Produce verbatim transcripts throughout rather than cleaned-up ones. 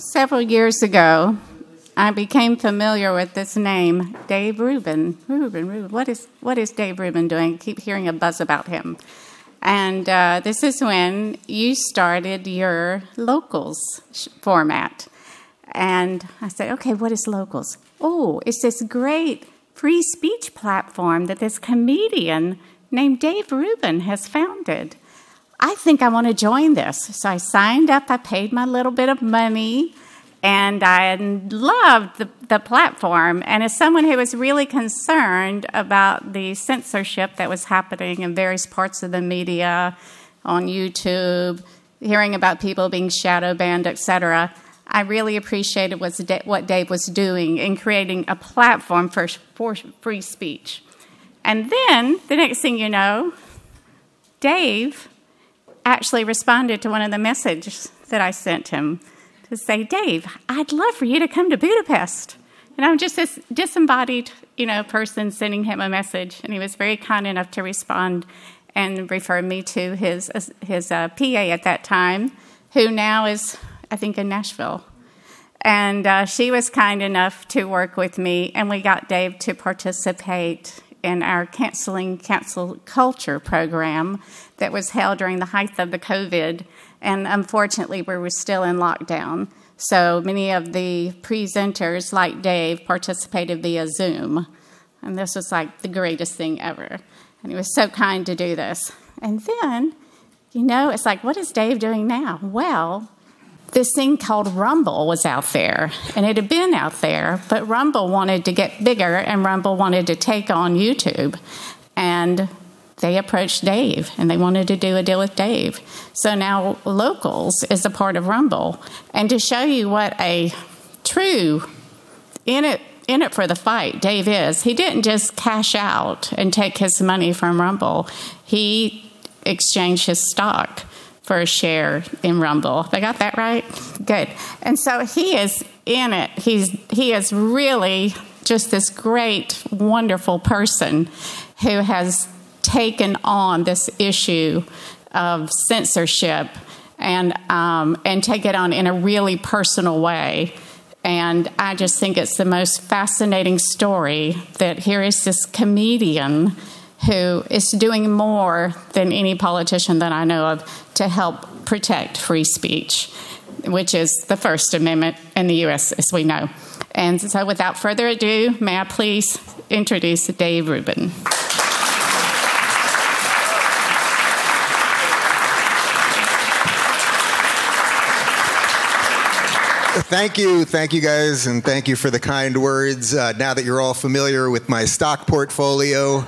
Several years ago, I became familiar with this name, Dave Rubin. Rubin, Rubin. What is what is Dave Rubin doing? I keep hearing a buzz about him. And uh, this is when you started your Locals sh- format. And I said, okay, what is Locals? Oh, it's this great free speech platform that this comedian named Dave Rubin has founded. I think I want to join this. So I signed up. I paid my little bit of money. And I loved the, the platform. And as someone who was really concerned about the censorship that was happening in various parts of the media, on YouTube, hearing about people being shadow banned, et cetera, I really appreciated what Dave was doing in creating a platform for, for free speech. And then, the next thing you know, Dave actually responded to one of the messages that I sent him, to say, Dave, I'd love for you to come to Budapest. And I'm just this disembodied, you know, person sending him a message. And he was very kind enough to respond and refer me to his his uh, P A at that time, who now is, I think, in Nashville. And uh, she was kind enough to work with me, and we got Dave to participate in our Canceling Cancel Culture program that was held during the height of the COVID. And unfortunately, we were still in lockdown. So many of the presenters, like Dave, participated via Zoom. And this was like the greatest thing ever. And he was so kind to do this. And then, you know, it's like, what is Dave doing now? Well, this thing called Rumble was out there. And it had been out there. But Rumble wanted to get bigger, and Rumble wanted to take on YouTube. And they approached Dave, and they wanted to do a deal with Dave. So now Locals is a part of Rumble. And to show you what a true in it in it for the fight Dave is, he didn't just cash out and take his money from Rumble. He exchanged his stock for a share in Rumble. They got that right? Good. And so he is in it. He's he is really just this great, wonderful person who has taken on this issue of censorship and um, and take it on in a really personal way. And I just think it's the most fascinating story that here is this comedian who is doing more than any politician that I know of to help protect free speech, which is the First Amendment in the U S, as we know. And so without further ado, may I please introduce Dave Rubin. Thank you, thank you guys, and thank you for the kind words. Uh, now that you're all familiar with my stock portfolio,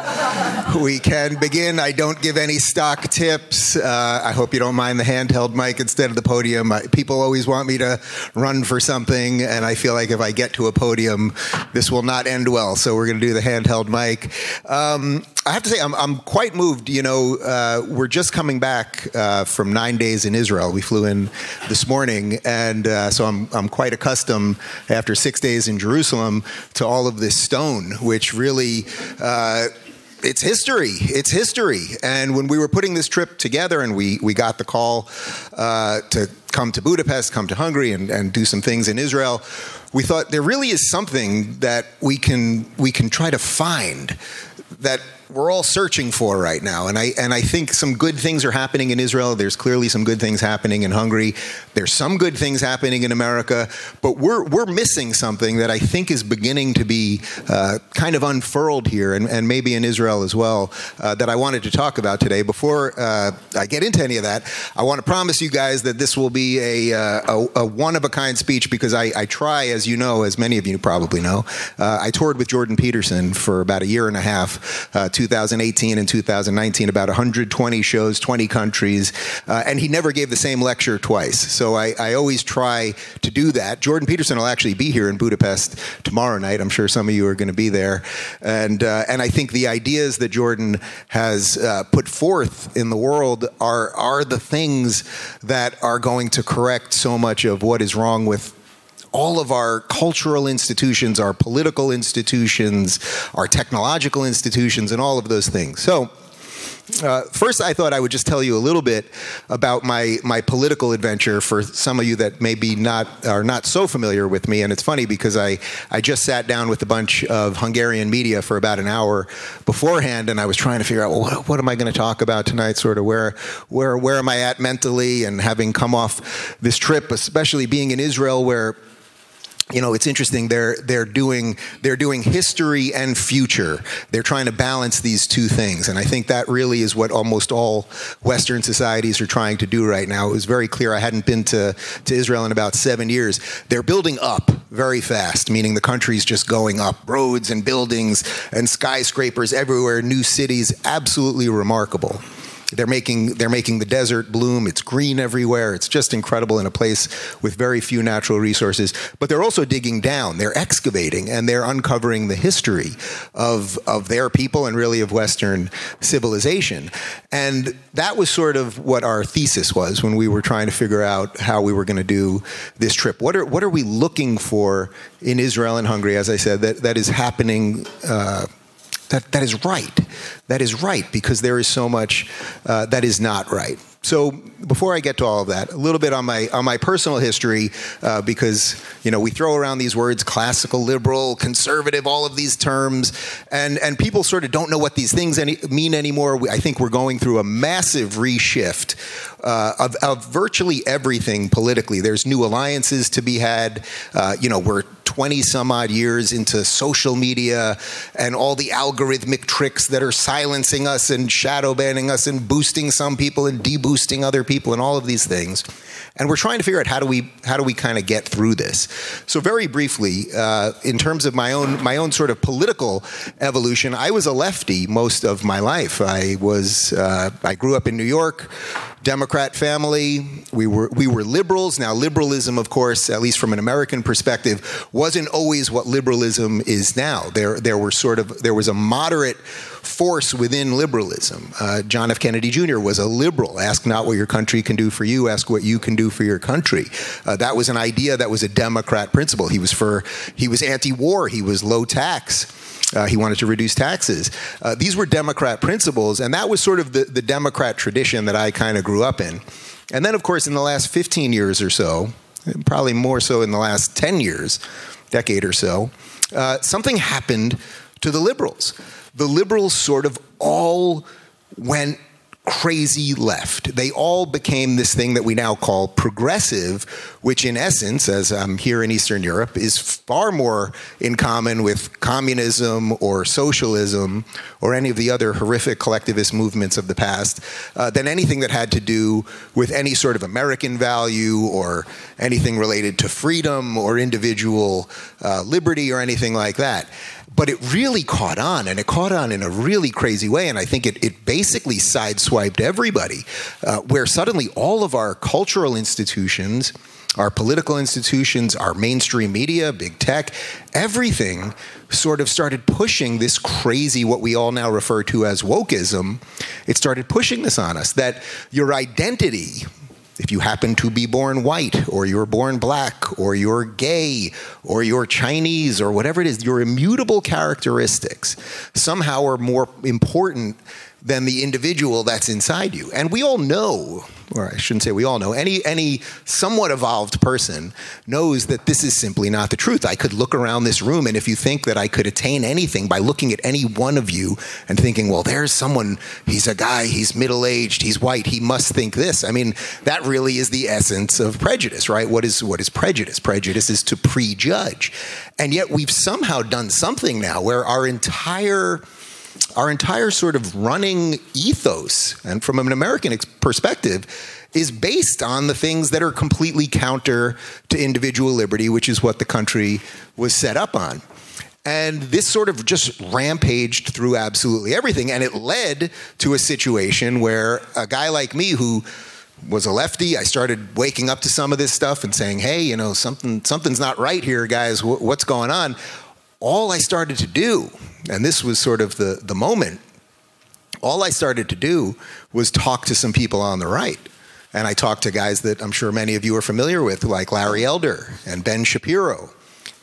we can begin. I don't give any stock tips. Uh, I hope you don't mind the handheld mic instead of the podium. I, people always want me to run for something, and I feel like if I get to a podium, this will not end well, so we're going to do the handheld mic. Um, I have to say, I'm, I'm quite moved. You know, uh, we're just coming back uh, from nine days in Israel. We flew in this morning, and uh, so I'm, I'm quite accustomed, after six days in Jerusalem, to all of this stone, which really, uh, it's history, it's history. And when we were putting this trip together, and we, we got the call uh, to come to Budapest, come to Hungary, and, and do some things in Israel, we thought there really is something that we can we can try to find that we're all searching for right now. And I and I think some good things are happening in Israel. There's clearly some good things happening in Hungary. There's some good things happening in America. But we're we're missing something that I think is beginning to be uh, kind of unfurled here, and, and maybe in Israel as well, uh, that I wanted to talk about today. Before uh, I get into any of that, I want to promise you guys that this will be a, uh, a, a one-of-a-kind speech, because I, I try, as you know, as many of you probably know, uh, I toured with Jordan Peterson for about a year and a half, uh, two thousand eighteen and two thousand nineteen, about one hundred twenty shows, twenty countries, uh, and he never gave the same lecture twice. So I, I always try to do that. Jordan Peterson will actually be here in Budapest tomorrow night. I'm sure some of you are going to be there. And uh, and I think the ideas that Jordan has uh, put forth in the world are are the things that are going to correct so much of what is wrong with all of our cultural institutions, our political institutions, our technological institutions, and all of those things. So Uh, first, I thought I would just tell you a little bit about my my political adventure for some of you that maybe not are not so familiar with me. And it's funny because I I just sat down with a bunch of Hungarian media for about an hour beforehand, and I was trying to figure out, well, what, what am I going to talk about tonight? Sort of where where where am I at mentally? And having come off this trip, especially being in Israel, where, you know, it's interesting. They're they're doing they're doing history and future. They're trying to balance these two things, and I think that really is what almost all Western societies are trying to do right now. It was very clear. I hadn't been to to Israel in about seven years. They're building up very fast, meaning the country's just going up. Roads and buildings and skyscrapers everywhere. New cities, absolutely remarkable. They're making they're making the desert bloom. It's green everywhere. It's just incredible in a place with very few natural resources. But they're also digging down. They're excavating and they're uncovering the history of of their people and really of Western civilization. And that was sort of what our thesis was when we were trying to figure out how we were going to do this trip. What are what are we looking for in Israel and Hungary? As I said, that that is happening. Uh, That, that is right. That is right, because there is so much uh, that is not right. So before I get to all of that, a little bit on my on my personal history, uh, because, you know, we throw around these words, classical, liberal, conservative, all of these terms, and and people sort of don't know what these things any, mean anymore. We, I think we're going through a massive reshift uh, of, of virtually everything politically. There's new alliances to be had. Uh, you know, we're twenty some odd years into social media and all the algorithmic tricks that are silencing us and shadow banning us and boosting some people and deboosting boosting other people and all of these things, and we're trying to figure out how do we how do we kind of get through this. So very briefly, uh, in terms of my own my own sort of political evolution, I was a lefty most of my life. I was uh, I grew up in New York, Democrat family. We were we were liberals. Now liberalism, of course, at least from an American perspective, wasn't always what liberalism is now. There there were sort of there was a moderate force within liberalism. Uh, John F. Kennedy Junior was a liberal. Ask not what your country can do for you, ask what you can do for your country. Uh, that was an idea that was a Democrat principle. He was for, he was anti-war, he was low tax. Uh, he wanted to reduce taxes. Uh, these were Democrat principles, and that was sort of the, the Democrat tradition that I kind of grew up in. And then, of course, in the last fifteen years or so, probably more so in the last ten years, decade or so, uh, something happened to the liberals. The liberals sort of all went crazy left. They all became this thing that we now call progressive, which in essence, as I'm here in Eastern Europe, is far more in common with communism or socialism or any of the other horrific collectivist movements of the past uh, than anything that had to do with any sort of American value or anything related to freedom or individual uh, liberty or anything like that. But it really caught on, and it caught on in a really crazy way, and I think it, it basically sideswiped everybody, uh, where suddenly all of our cultural institutions, our political institutions, our mainstream media, big tech, everything sort of started pushing this crazy, what we all now refer to as wokeism. It started pushing this on us, that your identity, if you happen to be born white, or you're born black, or you're gay, or you're Chinese, or whatever it is, your immutable characteristics somehow are more important than the individual that's inside you. And we all know, or I shouldn't say we all know, any any somewhat evolved person knows that this is simply not the truth. I could look around this room, and if you think that I could attain anything by looking at any one of you and thinking, well, there's someone, he's a guy, he's middle-aged, he's white, he must think this. I mean, that really is the essence of prejudice, right? What is, what is prejudice? Prejudice is to prejudge. And yet we've somehow done something now where our entire... Our entire sort of running ethos, and from an American perspective, is based on the things that are completely counter to individual liberty, which is what the country was set up on. And this sort of just rampaged through absolutely everything, and it led to a situation where a guy like me who was a lefty, I started waking up to some of this stuff and saying, hey, you know, something, something's not right here, guys, what's going on? All I started to do, and this was sort of the, the moment, all I started to do was talk to some people on the right. And I talked to guys that I'm sure many of you are familiar with, like Larry Elder and Ben Shapiro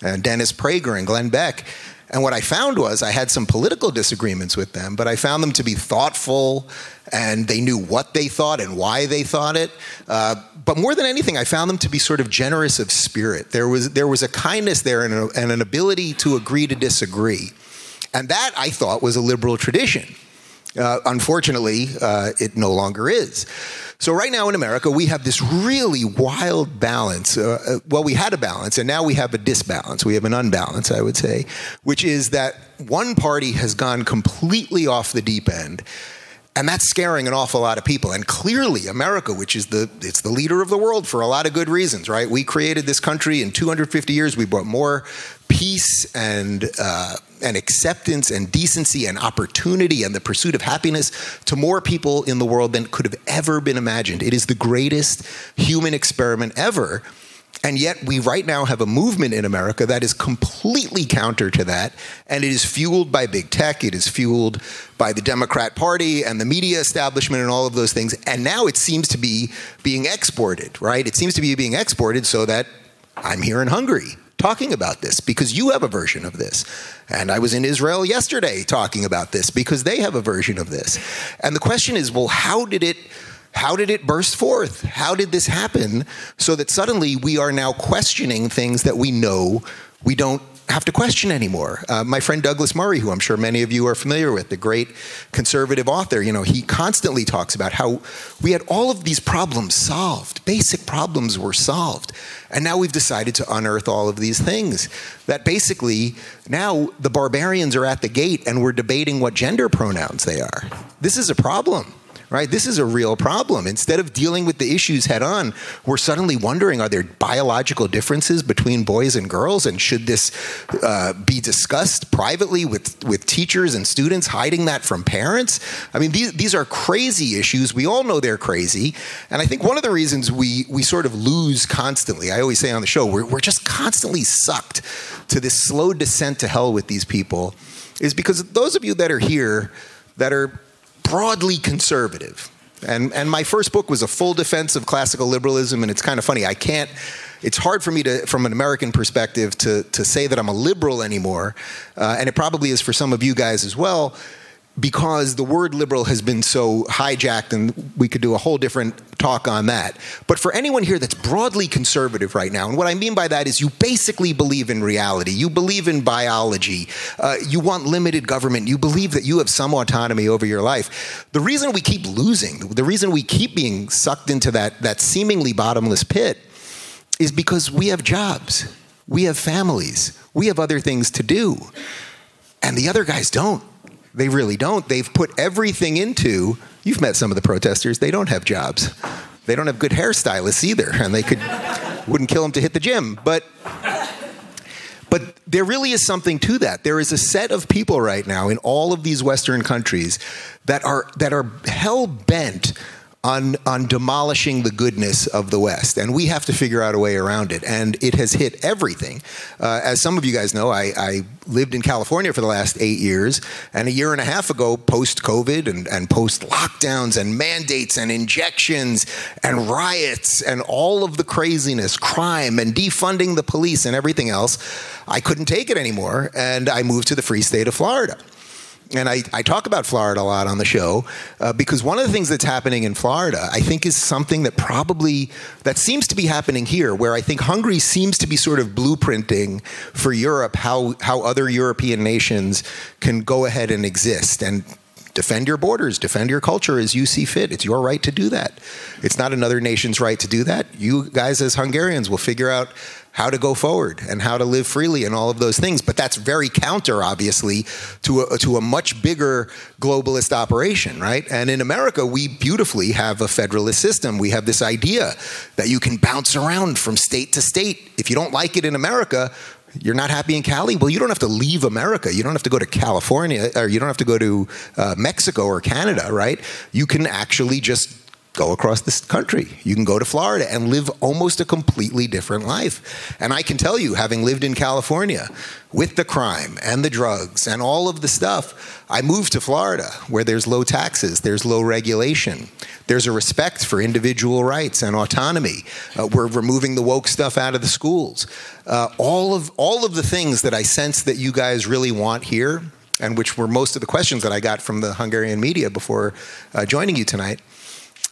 and Dennis Prager and Glenn Beck. And what I found was I had some political disagreements with them, but I found them to be thoughtful, and they knew what they thought and why they thought it. Uh, but more than anything, I found them to be sort of generous of spirit. There was, there was a kindness there and, a, and an ability to agree to disagree. And that, I thought, was a liberal tradition. Uh, unfortunately, uh, it no longer is. So right now in America, we have this really wild balance. Uh, uh, well, we had a balance, and now we have a disbalance. We have an unbalance, I would say, which is that one party has gone completely off the deep end, and that's scaring an awful lot of people. And clearly, America, which is the, it's the leader of the world for a lot of good reasons, right? We created this country in two hundred fifty years. We brought more peace and uh, and acceptance and decency and opportunity and the pursuit of happiness to more people in the world than could have ever been imagined. It is the greatest human experiment ever. And yet we right now have a movement in America that is completely counter to that. And it is fueled by big tech. It is fueled by the Democrat Party and the media establishment and all of those things. And now it seems to be being exported, right? It seems to be being exported so that I'm here in Hungary talking about this because you have a version of this. And I was in Israel yesterday talking about this because they have a version of this. And the question is, well, how did it, how did it burst forth? How did this happen so that suddenly we are now questioning things that we know we don't have to question anymore? Uh, my friend Douglas Murray, who I'm sure many of you are familiar with, the great conservative author, you know, he constantly talks about how we had all of these problems solved, basic problems were solved, and now we've decided to unearth all of these things. That basically, now the barbarians are at the gate and we're debating what gender pronouns they are. This is a problem, right? This is a real problem. Instead of dealing with the issues head on, we're suddenly wondering, are there biological differences between boys and girls? And should this uh, be discussed privately with, with teachers and students, hiding that from parents? I mean, these, these are crazy issues. We all know they're crazy. And I think one of the reasons we, we sort of lose constantly, I always say on the show, we're, we're just constantly sucked to this slow descent to hell with these people, is because those of you that are here that are broadly conservative. And, and my first book was a full defense of classical liberalism, and it's kind of funny. I can't, it's hard for me to, from an American perspective, to, to say that I'm a liberal anymore, uh, and it probably is for some of you guys as well, because the word liberal has been so hijacked, and we could do a whole different talk on that. But for anyone here that's broadly conservative right now, and what I mean by that is you basically believe in reality, you believe in biology, uh, you want limited government, you believe that you have some autonomy over your life. The reason we keep losing, the reason we keep being sucked into that, that seemingly bottomless pit is because we have jobs, we have families, we have other things to do, and the other guys don't. They really don't. They've put everything into, you've met some of the protesters, they don't have jobs. They don't have good hairstylists either, and they could, wouldn't kill them to hit the gym. But, but there really is something to that. There is a set of people right now in all of these Western countries that are, that are hell-bent on, on demolishing the goodness of the West. And we have to figure out a way around it. And it has hit everything. Uh, as some of you guys know, I, I lived in California for the last eight years. And a year and a half ago, post-COVID and, and post-lockdowns and mandates and injections and riots and all of the craziness, crime and defunding the police and everything else, I couldn't take it anymore. And I moved to the free state of Florida. And I, I talk about Florida a lot on the show uh, because one of the things that's happening in Florida, I think, is something that probably, that seems to be happening here, where I think Hungary seems to be sort of blueprinting for Europe, how, how other European nations can go ahead and exist and defend your borders, defend your culture as you see fit. It's your right to do that. It's not another nation's right to do that. You guys as Hungarians will figure out how to go forward and how to live freely and all of those things. But that's very counter, obviously, to a, to a much bigger globalist operation, right? And in America, we beautifully have a federalist system. We have this idea that you can bounce around from state to state. If you don't like it in America, you're not happy in Cali? Well, you don't have to leave America. You don't have to go to California, or you don't have to go to uh, Mexico or Canada, right? You can actually just go across this country. You can go to Florida and live almost a completely different life. And I can tell you, having lived in California with the crime and the drugs and all of the stuff, I moved to Florida where there's low taxes, there's low regulation, there's a respect for individual rights and autonomy. Uh, we're removing the woke stuff out of the schools. Uh, all of, all of the things that I sense that you guys really want here, and which were most of the questions that I got from the Hungarian media before uh, joining you tonight,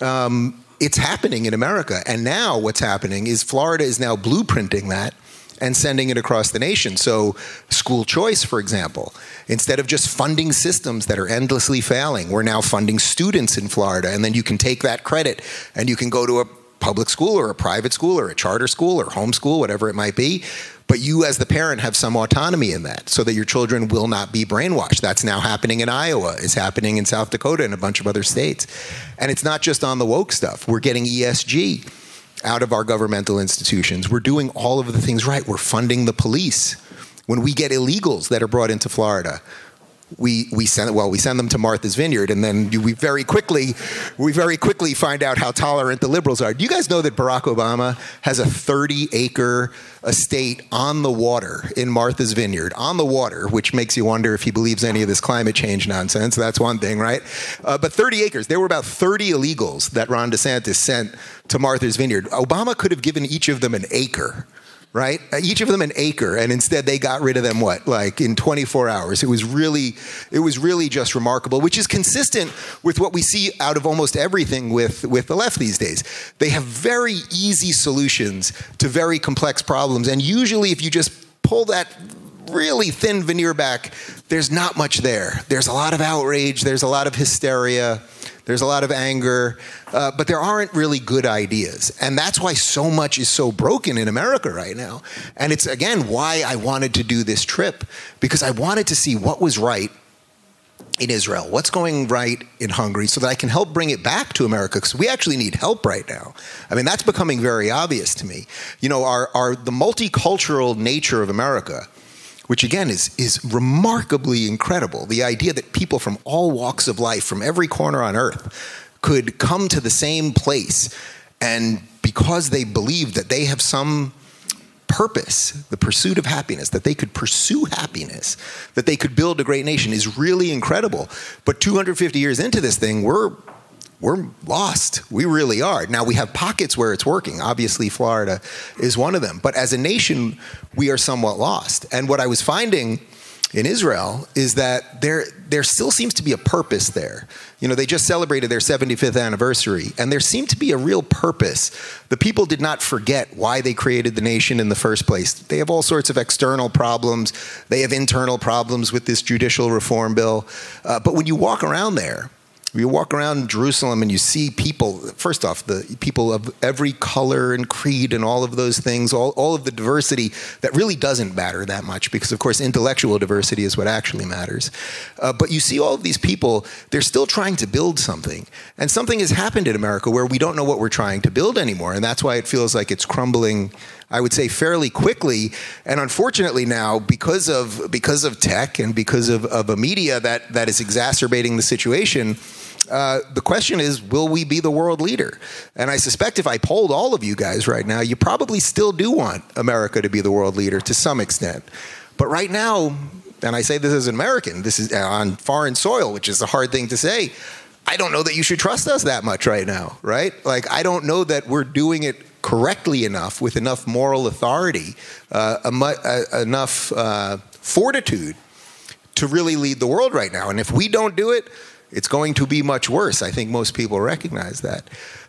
um, it's happening in America. And now what's happening is Florida is now blueprinting that and sending it across the nation. So school choice, for example, instead of just funding systems that are endlessly failing, we're now funding students in Florida. And then you can take that credit and you can go to a public school or a private school or a charter school or homeschool, whatever it might be. But you as the parent have some autonomy in that so that your children will not be brainwashed. That's now happening in Iowa. It's happening in South Dakota and a bunch of other states. And it's not just on the woke stuff. We're getting E S G out of our governmental institutions. We're doing all of the things right. We're funding the police. When we get illegals that are brought into Florida, We, we send, well, we send them to Martha's Vineyard, and then we very quickly, we very quickly find out how tolerant the liberals are. Do you guys know that Barack Obama has a thirty acre estate on the water in Martha's Vineyard, on the water, which makes you wonder if he believes any of this climate change nonsense. That's one thing, right? Uh, but thirty acres. There were about thirty illegals that Ron DeSantis sent to Martha's Vineyard. Obama could have given each of them an acre. Right? Each of them an acre, and instead they got rid of them, what, like in twenty-four hours. It was really, it was really just remarkable, which is consistent with what we see out of almost everything with, with the left these days. They have very easy solutions to very complex problems, and usually if you just pull that really thin veneer back, there's not much there. There's a lot of outrage, there's a lot of hysteria, there's a lot of anger, uh, but there aren't really good ideas. And that's why so much is so broken in America right now. And it's, again, why I wanted to do this trip, because I wanted to see what was right in Israel, what's going right in Hungary, so that I can help bring it back to America, because we actually need help right now. I mean, that's becoming very obvious to me. You know, our, our, the multicultural nature of America, which again is, is remarkably incredible. The idea that people from all walks of life, from every corner on earth, could come to the same place, and because they believe that they have some purpose, the pursuit of happiness, that they could pursue happiness, that they could build a great nation, is really incredible. But two hundred fifty years into this thing, we're, we're lost. We really are. Now, we have pockets where it's working. Obviously, Florida is one of them. But as a nation, we are somewhat lost. And what I was finding in Israel is that there, there still seems to be a purpose there. You know, they just celebrated their seventy-fifth anniversary, and there seemed to be a real purpose. The people did not forget why they created the nation in the first place. They have all sorts of external problems. They have internal problems with this judicial reform bill. Uh, but when you walk around there, you walk around Jerusalem and you see people, first off, the people of every color and creed and all of those things, all, all of the diversity that really doesn't matter that much because, of course, intellectual diversity is what actually matters. Uh, but you see all of these people, they're still trying to build something. And something has happened in America where we don't know what we're trying to build anymore. And that's why it feels like it's crumbling, I would say, fairly quickly. And unfortunately now, because of, because of tech and because of, of a media that, that is exacerbating the situation, Uh, the question is, will we be the world leader? And I suspect if I polled all of you guys right now, you probably still do want America to be the world leader to some extent. But right now, and I say this as an American, this is on foreign soil, which is a hard thing to say, I don't know that you should trust us that much right now, right? Like, I don't know that we're doing it correctly enough with enough moral authority, uh, em- uh, enough uh, fortitude to really lead the world right now. And if we don't do it, it's going to be much worse. I think most people recognize that.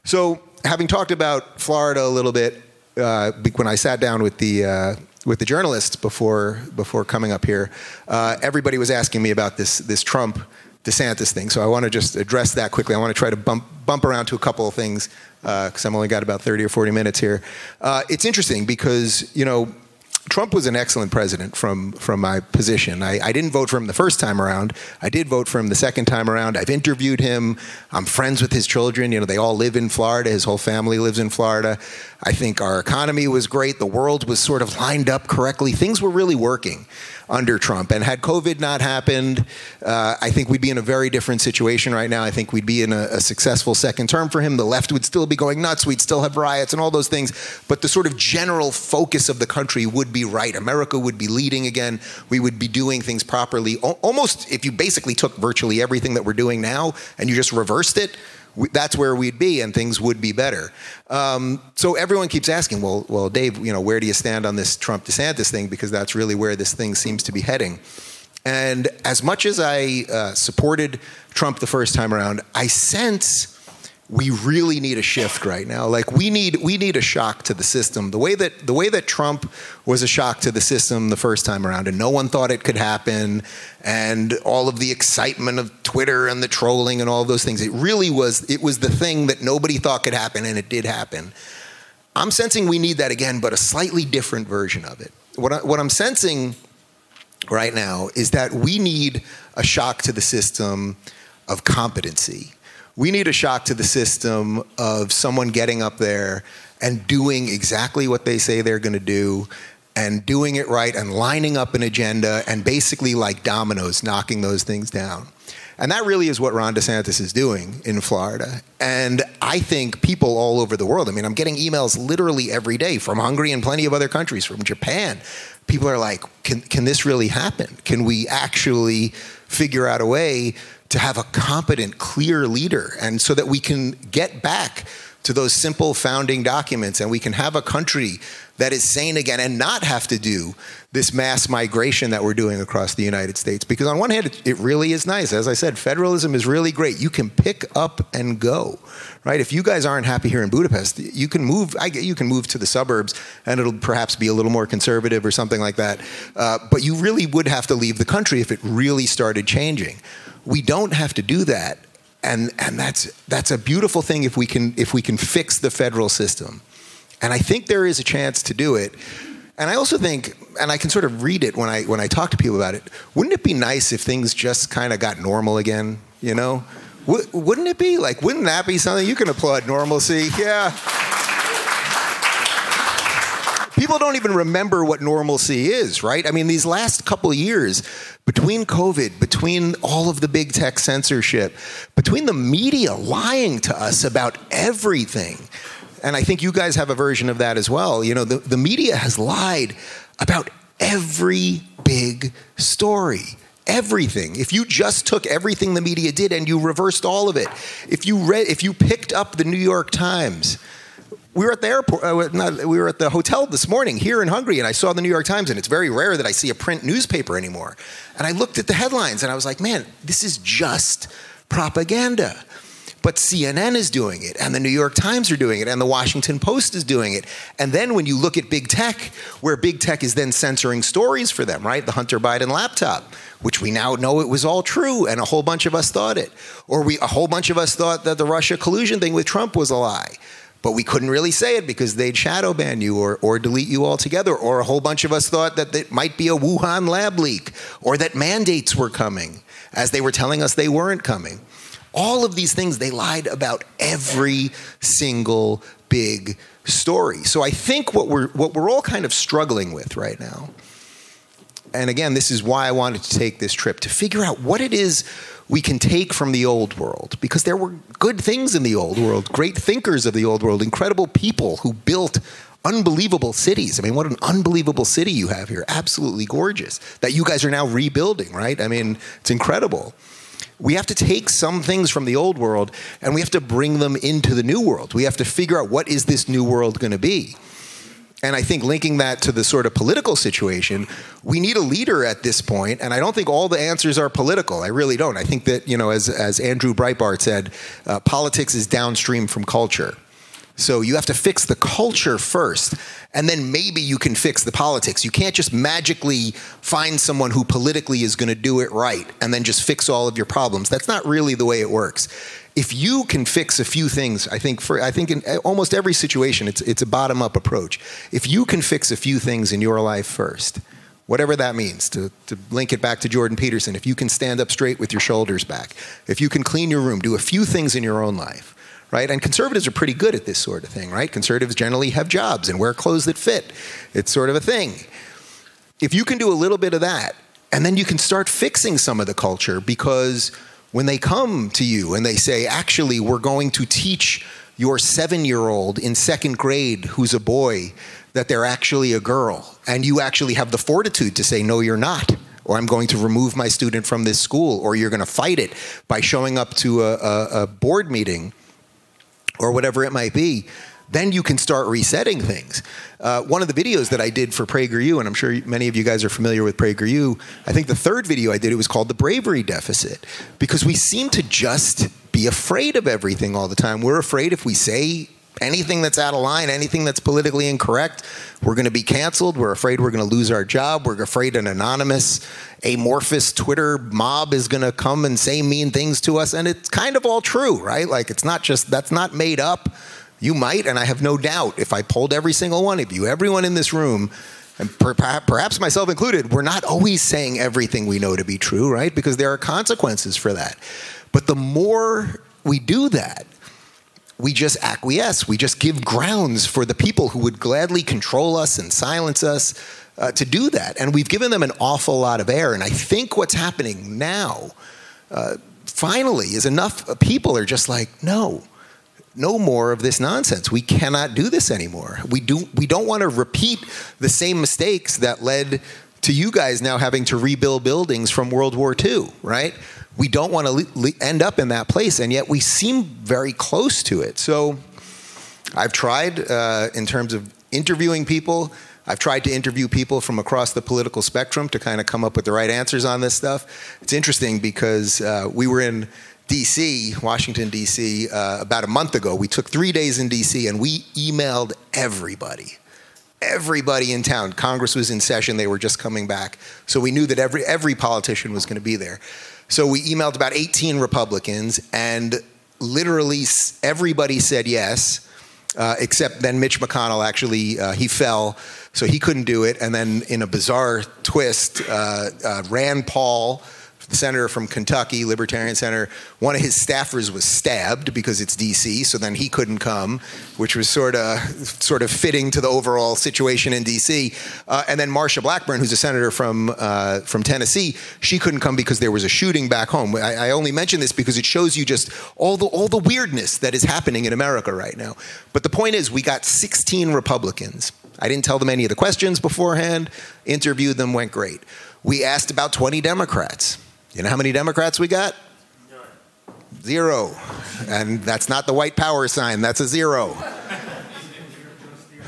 So having talked about Florida a little bit, uh, when I sat down with the, uh, with the journalists before, before coming up here, uh, everybody was asking me about this, this Trump DeSantis thing. So I want to just address that quickly. I want to try to bump, bump around to a couple of things because uh, I've only got about thirty or forty minutes here. Uh, it's interesting because, you know, Trump was an excellent president from, from my position. I, I didn't vote for him the first time around. I did vote for him the second time around. I've interviewed him. I'm friends with his children. You know, they all live in Florida. His whole family lives in Florida. I think our economy was great. The world was sort of lined up correctly. Things were really working. under Trump. And had COVID not happened, uh, I think we'd be in a very different situation right now. I think we'd be in a, a successful second term for him. The left would still be going nuts. We'd still have riots and all those things. But the sort of general focus of the country would be right. America would be leading again. We would be doing things properly. O- almost if you basically took virtually everything that we're doing now and you just reversed it, we, that's where we'd be and things would be better. Um, so everyone keeps asking, well, well, Dave, you know, where do you stand on this Trump-DeSantis thing? Because that's really where this thing seems to be heading. And as much as I uh, supported Trump the first time around, I sense we really need a shift right now. Like we need we need a shock to the system. The way that the way that Trump was a shock to the system the first time around, and no one thought it could happen, and all of the excitement of Twitter and the trolling and all of those things, it really was it was the thing that nobody thought could happen, and it did happen. I'm sensing we need that again, but a slightly different version of it. What I, what I'm sensing right now is that we need a shock to the system of competency. We need a shock to the system of someone getting up there and doing exactly what they say they're going to do and doing it right and lining up an agenda and basically like dominoes, knocking those things down. And that really is what Ron DeSantis is doing in Florida. And I think people all over the world, I mean, I'm getting emails literally every day from Hungary and plenty of other countries, from Japan. People are like, can, can this really happen? Can we actually figure out a way to have a competent, clear leader, and so that we can get back to those simple founding documents and we can have a country that is sane again and not have to do this mass migration that we're doing across the United States. Because on one hand, it, it really is nice. As I said, federalism is really great. You can pick up and go, right? If you guys aren't happy here in Budapest, you can move I, you can move to the suburbs and it'll perhaps be a little more conservative or something like that. Uh, but you really would have to leave the country if it really started changing. We don't have to do that, and and that's that's a beautiful thing if we can if we can fix the federal system, and I think there is a chance to do it. And I also think, and I can sort of read it when I when I talk to people about it. Wouldn't it be nice if things just kind of got normal again? You know, w- wouldn't it be like? Wouldn't that be something you can applaud normalcy? Yeah. People don't even remember what normalcy is, right? I mean, these last couple of years, between COVID, between all of the big tech censorship, between the media lying to us about everything, and I think you guys have a version of that as well, you know, the, the media has lied about every big story. Everything. If you just took everything the media did and you reversed all of it, if you read, if you picked up the New York Times. We were at the airport. Uh, not, we were at the hotel this morning here in Hungary, and I saw the New York Times. And it's very rare that I see a print newspaper anymore. And I looked at the headlines, and I was like, "Man, this is just propaganda." But C N N is doing it, and the New York Times are doing it, and the Washington Post is doing it. And then when you look at big tech, where big tech is then censoring stories for them, right? The Hunter Biden laptop, which we now know it was all true, and a whole bunch of us thought it, or we a whole bunch of us thought that the Russia collusion thing with Trump was a lie. But we couldn't really say it because they'd shadow ban you or, or delete you altogether. Or a whole bunch of us thought that it might be a Wuhan lab leak or that mandates were coming as they were telling us they weren't coming. All of these things, they lied about every single big story. So I think what we're, what we're all kind of struggling with right now, and again, this is why I wanted to take this trip, to figure out what it is we can take from the old world, because there were good things in the old world, great thinkers of the old world, incredible people who built unbelievable cities. I mean, what an unbelievable city you have here. Absolutely gorgeous. That you guys are now rebuilding, right? I mean, it's incredible. We have to take some things from the old world and we have to bring them into the new world. We have to figure out what is this new world going to be. And I think linking that to the sort of political situation, we need a leader at this point, and I don't think all the answers are political. I really don't. I think that, you know, as, as Andrew Breitbart said, uh, politics is downstream from culture. So you have to fix the culture first, and then maybe you can fix the politics. You can't just magically find someone who politically is going to do it right and then just fix all of your problems. That's not really the way it works. If you can fix a few things, I think for I think in almost every situation, it's it's a bottom-up approach. If you can fix a few things in your life first, whatever that means, to, to link it back to Jordan Peterson, if you can stand up straight with your shoulders back, if you can clean your room, do a few things in your own life, right? And conservatives are pretty good at this sort of thing, right? Conservatives generally have jobs and wear clothes that fit. It's sort of a thing. If you can do a little bit of that, and then you can start fixing some of the culture, because when they come to you and they say, actually, we're going to teach your seven-year-old in second grade who's a boy that they're actually a girl, and you actually have the fortitude to say, no, you're not, or I'm going to remove my student from this school, or you're going to fight it by showing up to a, a, a board meeting or whatever it might be, then you can start resetting things. Uh, one of the videos that I did for PragerU, and I'm sure many of you guys are familiar with PragerU, I think the third video I did, it was called The Bravery Deficit, because we seem to just be afraid of everything all the time. We're afraid if we say anything that's out of line, anything that's politically incorrect, we're going to be canceled. We're afraid we're going to lose our job. We're afraid an anonymous, amorphous Twitter mob is going to come and say mean things to us. And it's kind of all true, right? Like, it's not just, that's not made up. You might, and I have no doubt, if I polled every single one of you, everyone in this room, and per perhaps myself included, we're not always saying everything we know to be true, right? Because there are consequences for that. But the more we do that, we just acquiesce. We just give grounds for the people who would gladly control us and silence us uh, to do that. And we've given them an awful lot of air. And I think what's happening now, uh, finally, is enough people are just like, no. No more of this nonsense. We cannot do this anymore. We do. We don't want to repeat the same mistakes that led to you guys now having to rebuild buildings from World War Two, right? We don't want to end up in that place, and yet we seem very close to it. So I've tried, uh, in terms of interviewing people, I've tried to interview people from across the political spectrum to kind of come up with the right answers on this stuff. It's interesting because uh, we were in D C, Washington, D C, uh, about a month ago. We took three days in D C and we emailed everybody, everybody in town. Congress was in session, they were just coming back. So we knew that every, every politician was gonna be there. So we emailed about eighteen Republicans, and literally everybody said yes, uh, except then Mitch McConnell actually, uh, he fell, so he couldn't do it. And then in a bizarre twist, uh, uh, Rand Paul, the senator from Kentucky, Libertarian senator, one of his staffers was stabbed because it's D C, so then he couldn't come, which was sort of sort of fitting to the overall situation in D C. Uh, and then Marsha Blackburn, who's a senator from uh, from Tennessee, she couldn't come because there was a shooting back home. I, I only mention this because it shows you just all the all the weirdness that is happening in America right now. But the point is, we got sixteen Republicans. I didn't tell them any of the questions beforehand. Interviewed them, went great. We asked about twenty Democrats. You know how many Democrats we got? Zero. And that's not the white power sign, that's a zero.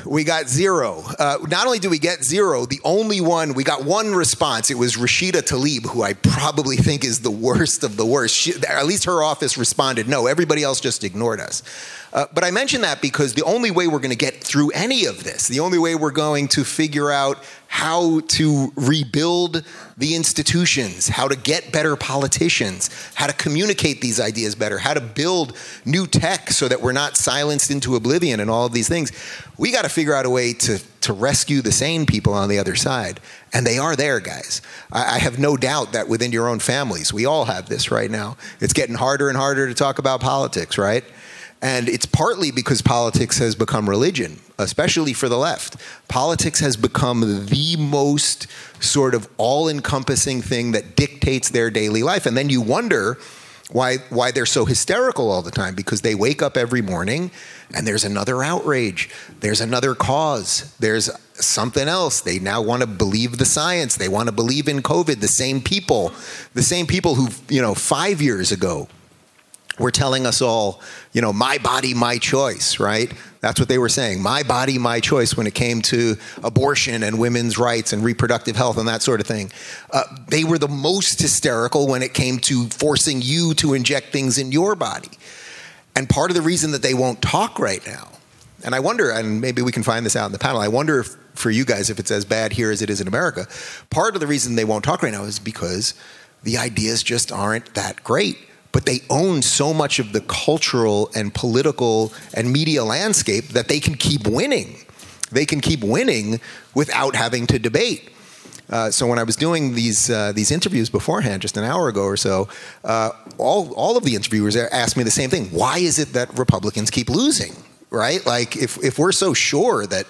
We got zero. Uh, not only do we get zero, the only one, we got one response. It was Rashida Tlaib, who I probably think is the worst of the worst. She, at least her office responded no. Everybody else just ignored us. Uh, but I mention that because the only way we're going to get through any of this, the only way we're going to figure out how to rebuild the institutions, how to get better politicians, how to communicate these ideas better, how to build new tech so that we're not silenced into oblivion and all of these things, we got to figure out a way to, to rescue the sane people on the other side. And they are there, guys. I, I have no doubt that within your own families, we all have this right now. It's getting harder and harder to talk about politics, right? And it's partly because politics has become religion, especially for the left. Politics has become the most sort of all-encompassing thing that dictates their daily life. And then you wonder why, why they're so hysterical all the time, because they wake up every morning and there's another outrage, there's another cause, there's something else. They now want to believe the science, they want to believe in COVID, the same people, the same people who, you know, five years ago were telling us all, you know, my body, my choice, right? That's what they were saying, my body, my choice, when it came to abortion and women's rights and reproductive health and that sort of thing. Uh, they were the most hysterical when it came to forcing you to inject things in your body. And part of the reason that they won't talk right now, and I wonder, and maybe we can find this out in the panel, I wonder if, for you guys, if it's as bad here as it is in America, part of the reason they won't talk right now is because the ideas just aren't that great. But they own so much of the cultural and political and media landscape that they can keep winning. They can keep winning without having to debate. Uh, so when I was doing these uh, these interviews beforehand, just an hour ago or so, uh, all, all of the interviewers asked me the same thing. Why is it that Republicans keep losing, right? Like, if, if we're so sure that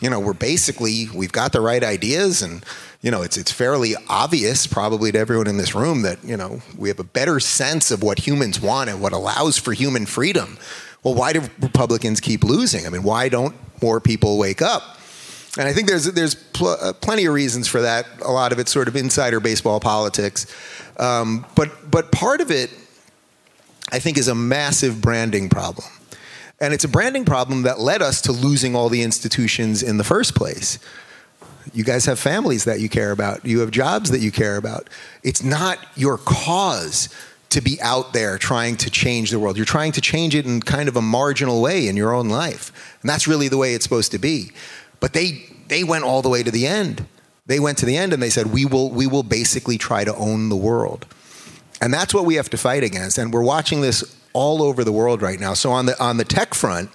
you know, we're basically, we've got the right ideas, and, you know, it's it's fairly obvious probably to everyone in this room that, you know, we have a better sense of what humans want and what allows for human freedom. Well, why do Republicans keep losing? I mean, why don't more people wake up? And I think there's there's pl- uh, plenty of reasons for that. A lot of it's sort of insider baseball politics. Um, but but part of it, I think, is a massive branding problem. And it's a branding problem that led us to losing all the institutions in the first place. You guys have families that you care about. You have jobs that you care about. It's not your cause to be out there trying to change the world. You're trying to change it in kind of a marginal way in your own life. And that's really the way it's supposed to be. But they they went all the way to the end. They went to the end and they said, we will we will basically try to own the world. And that's what we have to fight against. And we're watching this all over the world right now. So on the on the tech front,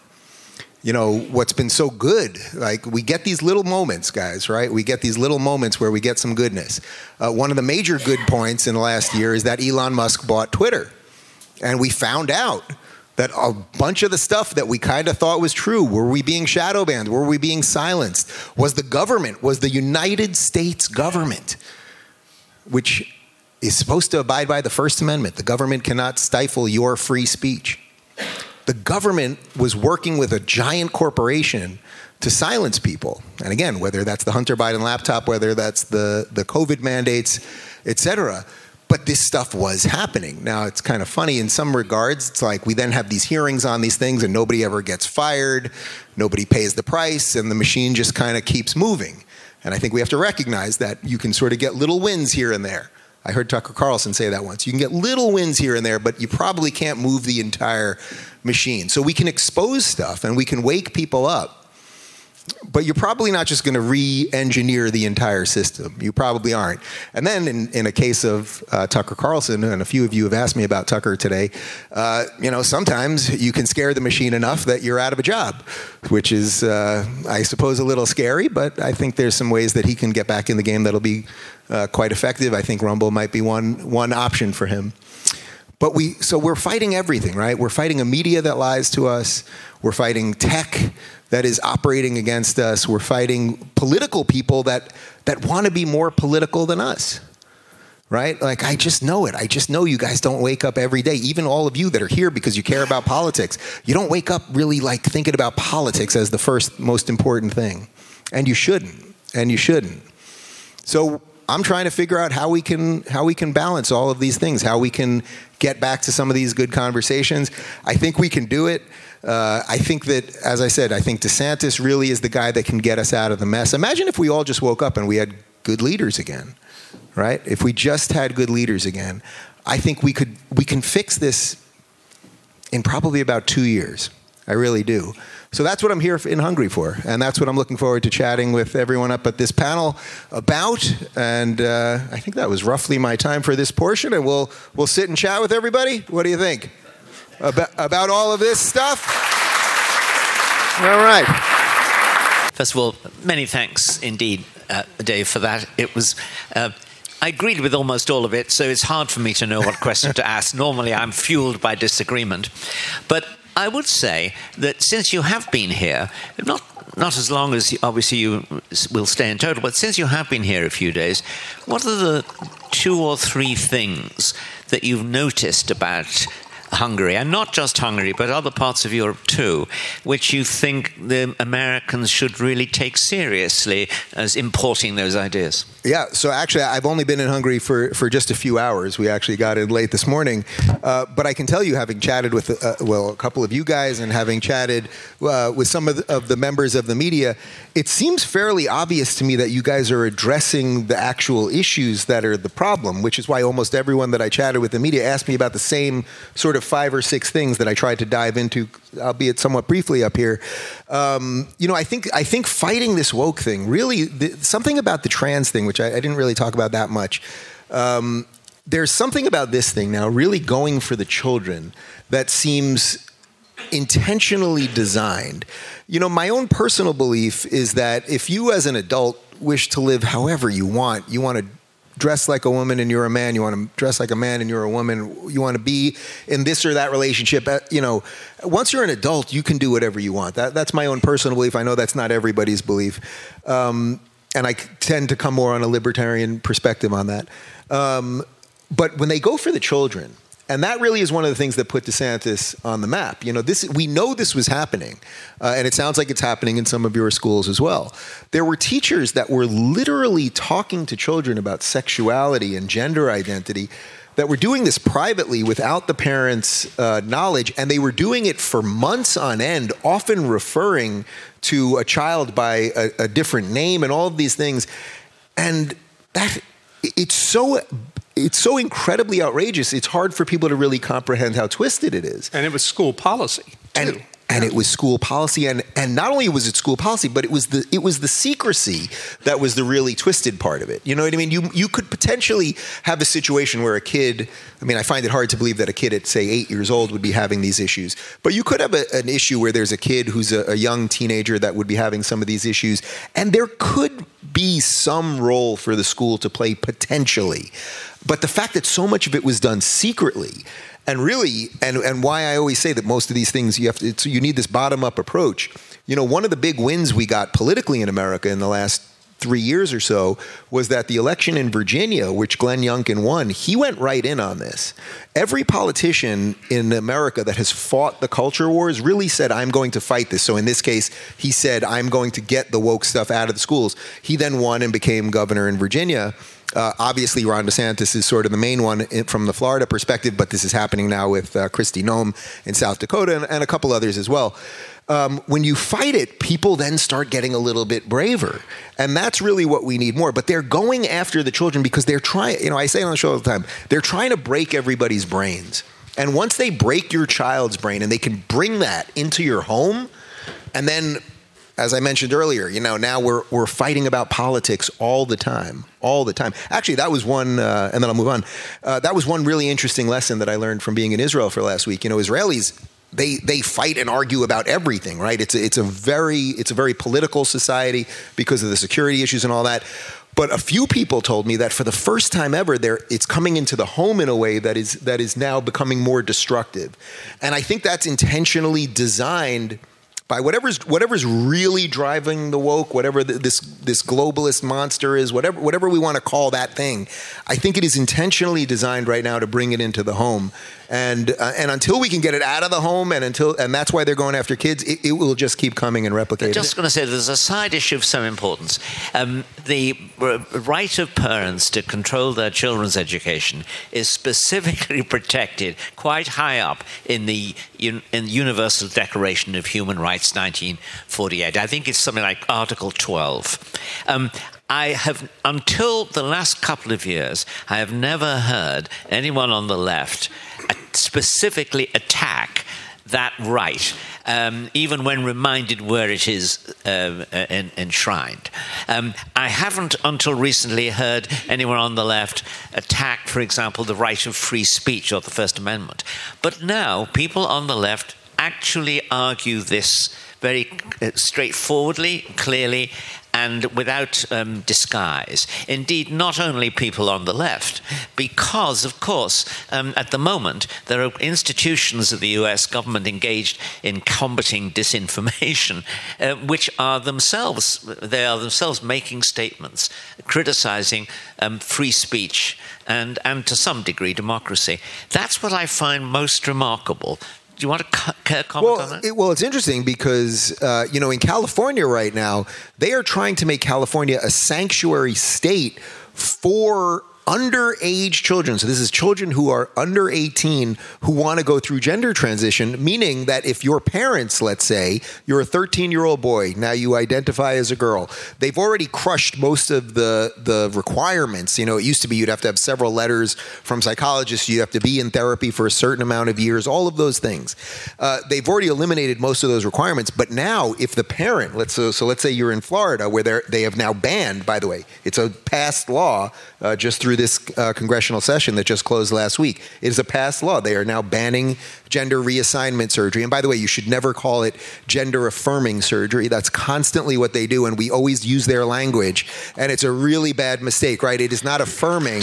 you know, what's been so good, like we get these little moments, guys, right? We get these little moments where we get some goodness. Uh, one of the major good points in the last year is that Elon Musk bought Twitter. And we found out that a bunch of the stuff that we kind of thought was true, were we being shadow banned? Were we being silenced? Was the government, was the United States government, which is supposed to abide by the First Amendment, the government cannot stifle your free speech. The government was working with a giant corporation to silence people. And again, whether that's the Hunter Biden laptop, whether that's the, the COVID mandates, et cetera. But this stuff was happening. Now, it's kind of funny in some regards. It's like we then have these hearings on these things and nobody ever gets fired. Nobody pays the price and the machine just kind of keeps moving. And I think we have to recognize that you can sort of get little wins here and there. I heard Tucker Carlson say that once. You can get little wins here and there, but you probably can't move the entire machine. So we can expose stuff and we can wake people up. But you're probably not just going to re-engineer the entire system. You probably aren't. And then in, in a case of uh, Tucker Carlson, and a few of you have asked me about Tucker today, uh, you know, sometimes you can scare the machine enough that you're out of a job, which is, uh, I suppose, a little scary. But I think there's some ways that he can get back in the game that'll be uh, quite effective. I think Rumble might be one one option for him. But we, so we're fighting everything, right? We're fighting a media that lies to us. We're fighting tech that is operating against us. We're fighting political people that that want to be more political than us, right? Like, I just know it. I just know you guys don't wake up every day. Even all of you that are here because you care about politics, you don't wake up really like thinking about politics as the first most important thing. And you shouldn't, and you shouldn't. So I'm trying to figure out how we can how we can balance all of these things, how we can get back to some of these good conversations. I think we can do it. Uh, I think that, as I said, I think DeSantis really is the guy that can get us out of the mess. Imagine if we all just woke up and we had good leaders again, right? If we just had good leaders again, I think we could we can fix this in probably about two years. I really do. So that's what I'm here in Hungary for, and that's what I'm looking forward to chatting with everyone up at this panel about. And uh, I think that was roughly my time for this portion, and we'll we'll sit and chat with everybody. What do you think about, about all of this stuff? All right. First of all, many thanks indeed, uh, Dave, for that. It was. Uh, I agreed with almost all of it, so it's hard for me to know what question to ask. Normally, I'm fueled by disagreement, but I would say that since you have been here, not not as long as you, obviously you will stay in total, but since you have been here a few days, what are the two or three things that you've noticed about Hungary, and not just Hungary, but other parts of Europe too, which you think the Americans should really take seriously as importing those ideas? Yeah, so actually I've only been in Hungary for, for just a few hours. We actually got in late this morning. Uh, but I can tell you, having chatted with, uh, well, a couple of you guys and having chatted uh, with some of the, of the members of the media, it seems fairly obvious to me that you guys are addressing the actual issues that are the problem, which is why almost everyone that I chatted with the media asked me about the same sort of five or six things that I tried to dive into, albeit somewhat briefly up here. Um, you know, I think I think fighting this woke thing, really, the, something about the trans thing, which I, I didn't really talk about that much. Um, there's something about this thing now really going for the children that seems intentionally designed. You know, my own personal belief is that if you as an adult wish to live however you want, you want to dress like a woman and you're a man. You want to dress like a man and you're a woman. You want to be in this or that relationship. You know, once you're an adult, you can do whatever you want. That, that's my own personal belief. I know that's not everybody's belief. Um, and I tend to come more on a libertarian perspective on that. Um, but when they go for the children, and that really is one of the things that put DeSantis on the map. You know, this we know this was happening, uh, and it sounds like it's happening in some of your schools as well. There were teachers that were literally talking to children about sexuality and gender identity that were doing this privately without the parents' uh, knowledge, and they were doing it for months on end, often referring to a child by a, a different name and all of these things. And that it's so... It's so incredibly outrageous, it's hard for people to really comprehend how twisted it is. And it was school policy, too. And, and it was school policy, and, and not only was it school policy, but it was the it was the secrecy that was the really twisted part of it. You know what I mean? You you could potentially have a situation where a kid, I mean, I find it hard to believe that a kid at, say, eight years old would be having these issues, but you could have a, an issue where there's a kid who's a, a young teenager that would be having some of these issues, and there could be some role for the school to play potentially. But the fact that so much of it was done secretly, and really, and, and why I always say that most of these things, you have to, it's, you need this bottom-up approach. You know, one of the big wins we got politically in America in the last three years or so was that the election in Virginia, which Glenn Youngkin won, he went right in on this. Every politician in America that has fought the culture wars really said, I'm going to fight this. So in this case, he said, I'm going to get the woke stuff out of the schools. He then won and became governor in Virginia. Uh, obviously, Ron DeSantis is sort of the main one from the Florida perspective, but this is happening now with uh, Kristi Noem in South Dakota and, and a couple others as well. Um, when you fight it, people then start getting a little bit braver. And that's really what we need more. But they're going after the children because they're trying, you know, I say it on the show all the time, they're trying to break everybody's brains. And once they break your child's brain and they can bring that into your home, and then, as I mentioned earlier, you know, now we're we're fighting about politics all the time, all the time. Actually, that was one, uh, and then I'll move on. Uh, that was one really interesting lesson that I learned from being in Israel for last week. You know, Israelis, they they fight and argue about everything, right? It's a, it's a very it's a very political society because of the security issues and all that. But a few people told me that for the first time ever, there it's coming into the home in a way that is that is now becoming more destructive, and I think that's intentionally designed by whatever's whatever's really driving the woke, whatever the, this this globalist monster is, whatever whatever we want to call that thing. I think it is intentionally designed right now to bring it into the home, and uh, and until we can get it out of the home, and until and that's why they're going after kids. It, it will just keep coming and replicating. I'm just going to say there's a side issue of some importance: um, the right of parents to control their children's education is specifically protected quite high up in the in the Universal Declaration of Human Rights. It's nineteen forty-eight. I think it's something like Article twelve. Um, I have, until the last couple of years, I have never heard anyone on the left specifically attack that right, um, even when reminded where it is uh, en- enshrined. Um, I haven't until recently heard anyone on the left attack, for example, the right of free speech or the First Amendment. But now people on the left actually argue this very straightforwardly, clearly, and without um, disguise. Indeed, not only people on the left, because, of course, um, at the moment, there are institutions of the U S government engaged in combating disinformation, uh, which are themselves, they are themselves making statements, criticizing um, free speech and, and, to some degree, democracy. That's what I find most remarkable. Do you want to comment well, on that? It, well, it's interesting because, uh, you know, in California right now, they are trying to make California a sanctuary state for underage children. So this is children who are under eighteen who want to go through gender transition, meaning that if your parents, let's say, you're a thirteen-year-old boy, now you identify as a girl, they've already crushed most of the, the requirements. You know, it used to be you'd have to have several letters from psychologists, you'd have to be in therapy for a certain amount of years, all of those things. Uh, they've already eliminated most of those requirements, but now if the parent, let's so, so let's say you're in Florida, where they have now banned, by the way, it's a passed law uh, just through through this uh, congressional session that just closed last week. It is a passed law. They are now banning gender reassignment surgery. And by the way, you should never call it gender affirming surgery. That's constantly what they do, and we always use their language. And it's a really bad mistake, right? It is not affirming.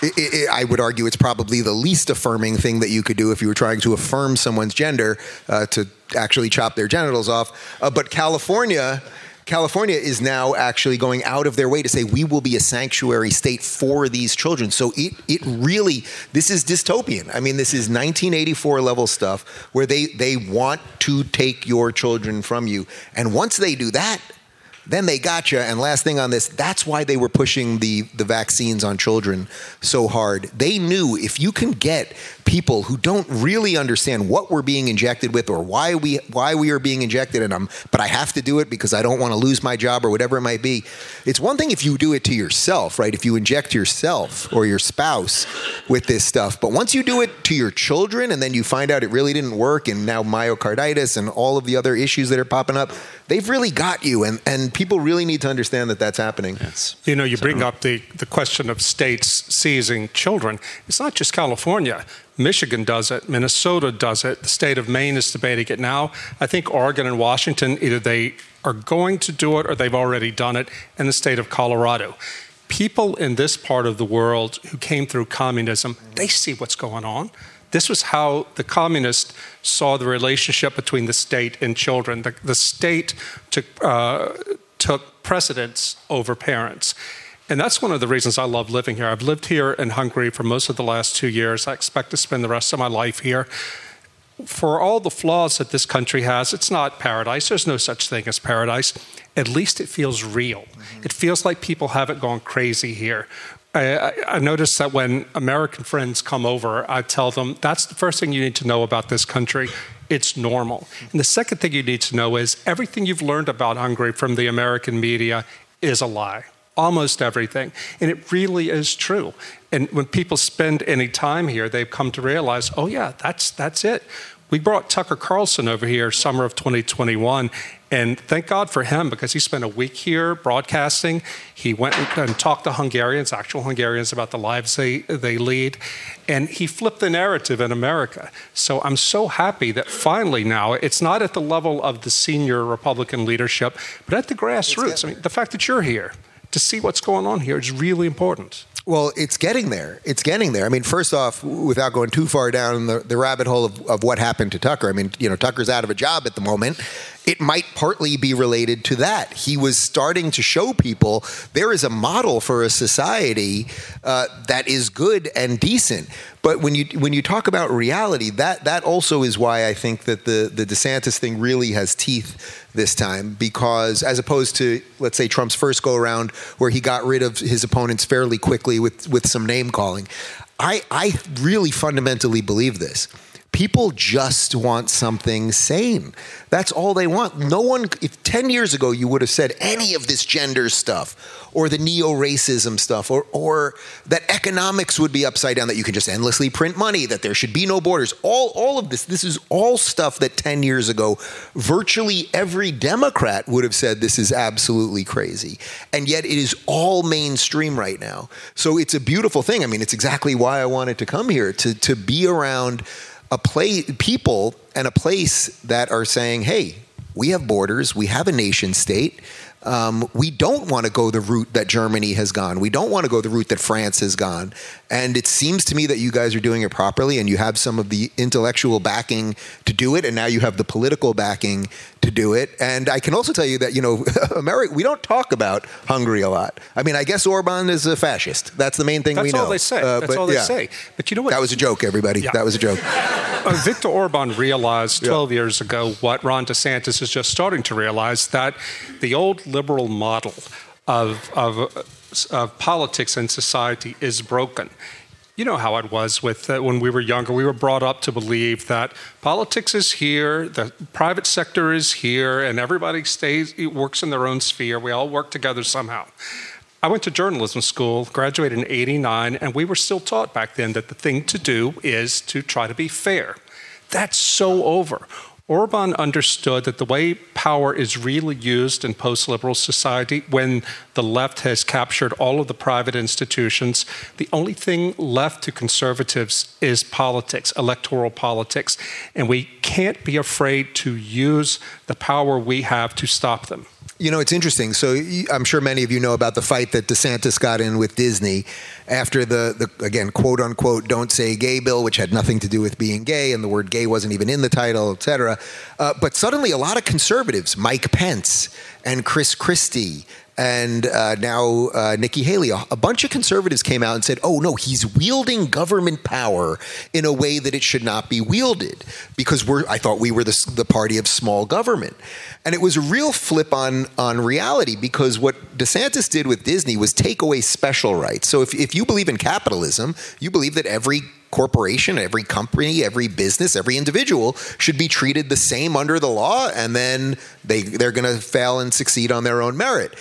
It, it, I would argue it's probably the least affirming thing that you could do if you were trying to affirm someone's gender, uh, to actually chop their genitals off. Uh, but California, California is now actually going out of their way to say we will be a sanctuary state for these children. So it it really, this is dystopian. I mean, this is nineteen eighty-four level stuff where they, they want to take your children from you. And once they do that, then they got you. And last thing on this, that's why they were pushing the, the vaccines on children so hard. They knew if you can get people who don't really understand what we're being injected with or why we why we are being injected in them, but I have to do it because I don't want to lose my job or whatever it might be. It's one thing if you do it to yourself, right? If you inject yourself or your spouse with this stuff. But once you do it to your children and then you find out it really didn't work and now myocarditis and all of the other issues that are popping up, they've really got you. And, and people really need to understand that that's happening. Yes. You know, you bring up the, the question of states seizing children. It's not just California. Michigan does it. Minnesota does it. The state of Maine is debating it now. I think Oregon and Washington, either they are going to do it or they've already done it, and the state of Colorado. People in this part of the world who came through communism, they see what's going on. This was how the communists saw the relationship between the state and children. The, the state took, uh, took precedence over parents. And that's one of the reasons I love living here. I've lived here in Hungary for most of the last two years. I expect to spend the rest of my life here. For all the flaws that this country has, it's not paradise. There's no such thing as paradise. At least it feels real. Mm-hmm. It feels like people haven't gone crazy here. I, I notice that when American friends come over, I tell them, that's the first thing you need to know about this country. It's normal. And the second thing you need to know is everything you've learned about Hungary from the American media is a lie. Almost everything. And it really is true. And when people spend any time here, they've come to realize, oh yeah, that's that's it. We brought Tucker Carlson over here summer of twenty twenty-one, and thank God for him because he spent a week here broadcasting. He went and, and talked to Hungarians, actual Hungarians, about the lives they, they lead. And he flipped the narrative in America. So I'm so happy that finally now, it's not at the level of the senior Republican leadership, but at the grassroots. I mean, the fact that you're here, to see what's going on here is really important. Well, it's getting there. It's getting there. I mean, first off, without going too far down the, the rabbit hole of, of what happened to Tucker, I mean, you know, Tucker's out of a job at the moment. It might partly be related to that. He was starting to show people there is a model for a society uh, that is good and decent. But when you when you talk about reality, that that also is why I think that the, the DeSantis thing really has teeth this time, because as opposed to, let's say, Trump's first go around where he got rid of his opponents fairly quickly with, with some name calling, I, I really fundamentally believe this. People just want something sane. That's all they want. No one, if ten years ago you would have said any of this gender stuff or the neo-racism stuff or, or that economics would be upside down, that you can just endlessly print money, that there should be no borders, all, all of this, this is all stuff that ten years ago, virtually every Democrat would have said this is absolutely crazy. And yet it is all mainstream right now. So it's a beautiful thing. I mean, it's exactly why I wanted to come here, to, to be around a place, people and a place that are saying, hey, we have borders, we have a nation state, um, we don't want to go the route that Germany has gone, we don't want to go the route that France has gone, and it seems to me that you guys are doing it properly and you have some of the intellectual backing to do it, and now you have the political backing to do it. And I can also tell you that, you know, America, we don't talk about Hungary a lot. I mean, I guess Orban is a fascist. That's the main thing That's we know. That's all they say. Uh, That's but, all they yeah. say. But you know what? That was a joke, everybody. Yeah. That was a joke. uh, Viktor Orban realized twelve yeah. years ago what Ron DeSantis is just starting to realize, that the old liberal model of, of, of politics and society is broken. You know how it was with uh, when we were younger. We were brought up to believe that politics is here, the private sector is here, and everybody stays works in their own sphere. We all work together somehow. I went to journalism school, graduated in eighty-nine, and we were still taught back then that the thing to do is to try to be fair. That's so over. Orban understood that the way power is really used in post-liberal society, when the left has captured all of the private institutions, the only thing left to conservatives is politics, electoral politics. And we can't be afraid to use the power we have to stop them. You know, it's interesting. So I'm sure many of you know about the fight that DeSantis got in with Disney after the, the, again, quote unquote, don't say gay bill, which had nothing to do with being gay, and the word gay wasn't even in the title, et cetera. Uh, but suddenly a lot of conservatives, Mike Pence and Chris Christie, and uh, now uh, Nikki Haley, a bunch of conservatives came out and said, oh, no, he's wielding government power in a way that it should not be wielded, because we're, I thought we were the, the party of small government. And it was a real flip on, on reality, because what DeSantis did with Disney was take away special rights. So if, if you believe in capitalism, you believe that every corporation, every company, every business, every individual should be treated the same under the law, and then they, they're going to fail and succeed on their own merit.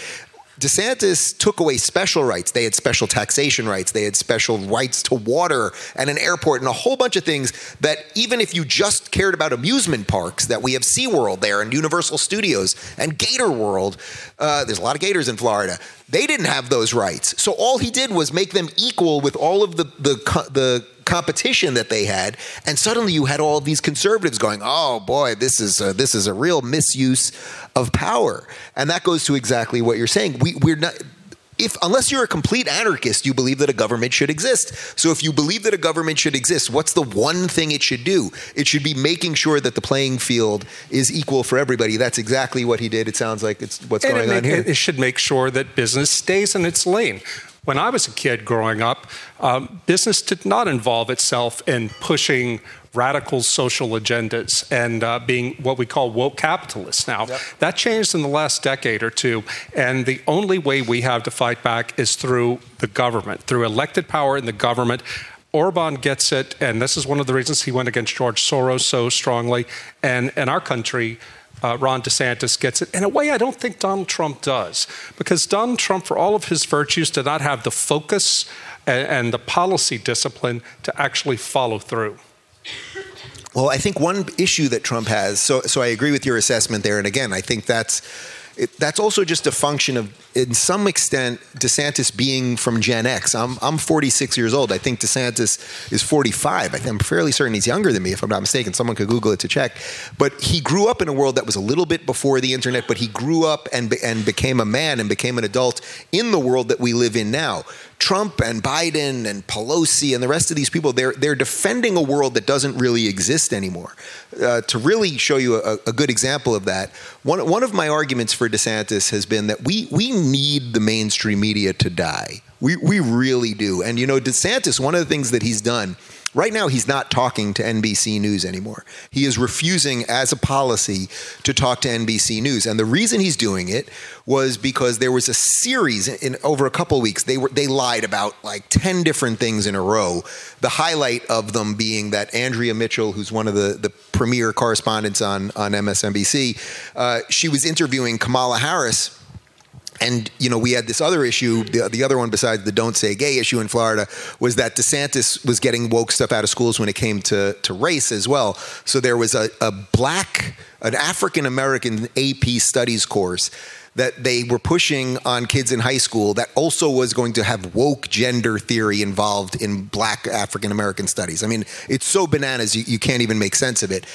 DeSantis took away special rights. They had special taxation rights. They had special rights to water and an airport and a whole bunch of things that, even if you just cared about amusement parks, that we have SeaWorld there and Universal Studios and Gator World. Uh, there's a lot of gators in Florida. They didn't have those rights. So all he did was make them equal with all of the the the competition that they had, and suddenly you had all these conservatives going, oh boy, this is a, this is a real misuse of power. And that goes to exactly what you're saying. We, we're not, if, unless you're a complete anarchist, you believe that a government should exist. So if you believe that a government should exist, what's the one thing it should do? It should be making sure that the playing field is equal for everybody. That's exactly what he did. It sounds like it's what's and going it on make, here. It should make sure that business stays in its lane. When I was a kid growing up, um, business did not involve itself in pushing radical social agendas and uh, being what we call woke capitalists now. Yep. That changed in the last decade or two, and the only way we have to fight back is through the government, through elected power in the government. Orban gets it, and this is one of the reasons he went against George Soros so strongly, and in our country, Uh, Ron DeSantis gets it in a way I don't think Donald Trump does, because Donald Trump, for all of his virtues, did not have the focus and, and the policy discipline to actually follow through. Well, I think one issue that Trump has, so, so I agree with your assessment there. And again, I think that's It, that's also just a function of, in some extent, DeSantis being from Gen X. I'm I'm forty-six years old. I think DeSantis is forty-five. I think, I'm fairly certain he's younger than me, if I'm not mistaken. Someone could Google it to check. But he grew up in a world that was a little bit before the internet, but he grew up and and became a man and became an adult in the world that we live in now. Trump and Biden and Pelosi and the rest of these people, they're, they're defending a world that doesn't really exist anymore. Uh, to really show you a, a good example of that, one, one of my arguments for DeSantis has been that we, we need the mainstream media to die. We, we really do. And, you know, DeSantis, one of the things that he's done, right now he's not talking to N B C News anymore. He is refusing as a policy to talk to N B C News. And the reason he's doing it was because there was a series in, in over a couple of weeks, they were they lied about like ten different things in a row. The highlight of them being that Andrea Mitchell, who's one of the, the premier correspondents on, on M S N B C, uh, she was interviewing Kamala Harris. And, you know, we had this other issue, the, the other one besides the don't say gay issue in Florida, was that DeSantis was getting woke stuff out of schools when it came to, to race as well. So there was a, a black, an African-American A P studies course that they were pushing on kids in high school that also was going to have woke gender theory involved in black African-American studies. I mean, it's so bananas, you, you can't even make sense of it.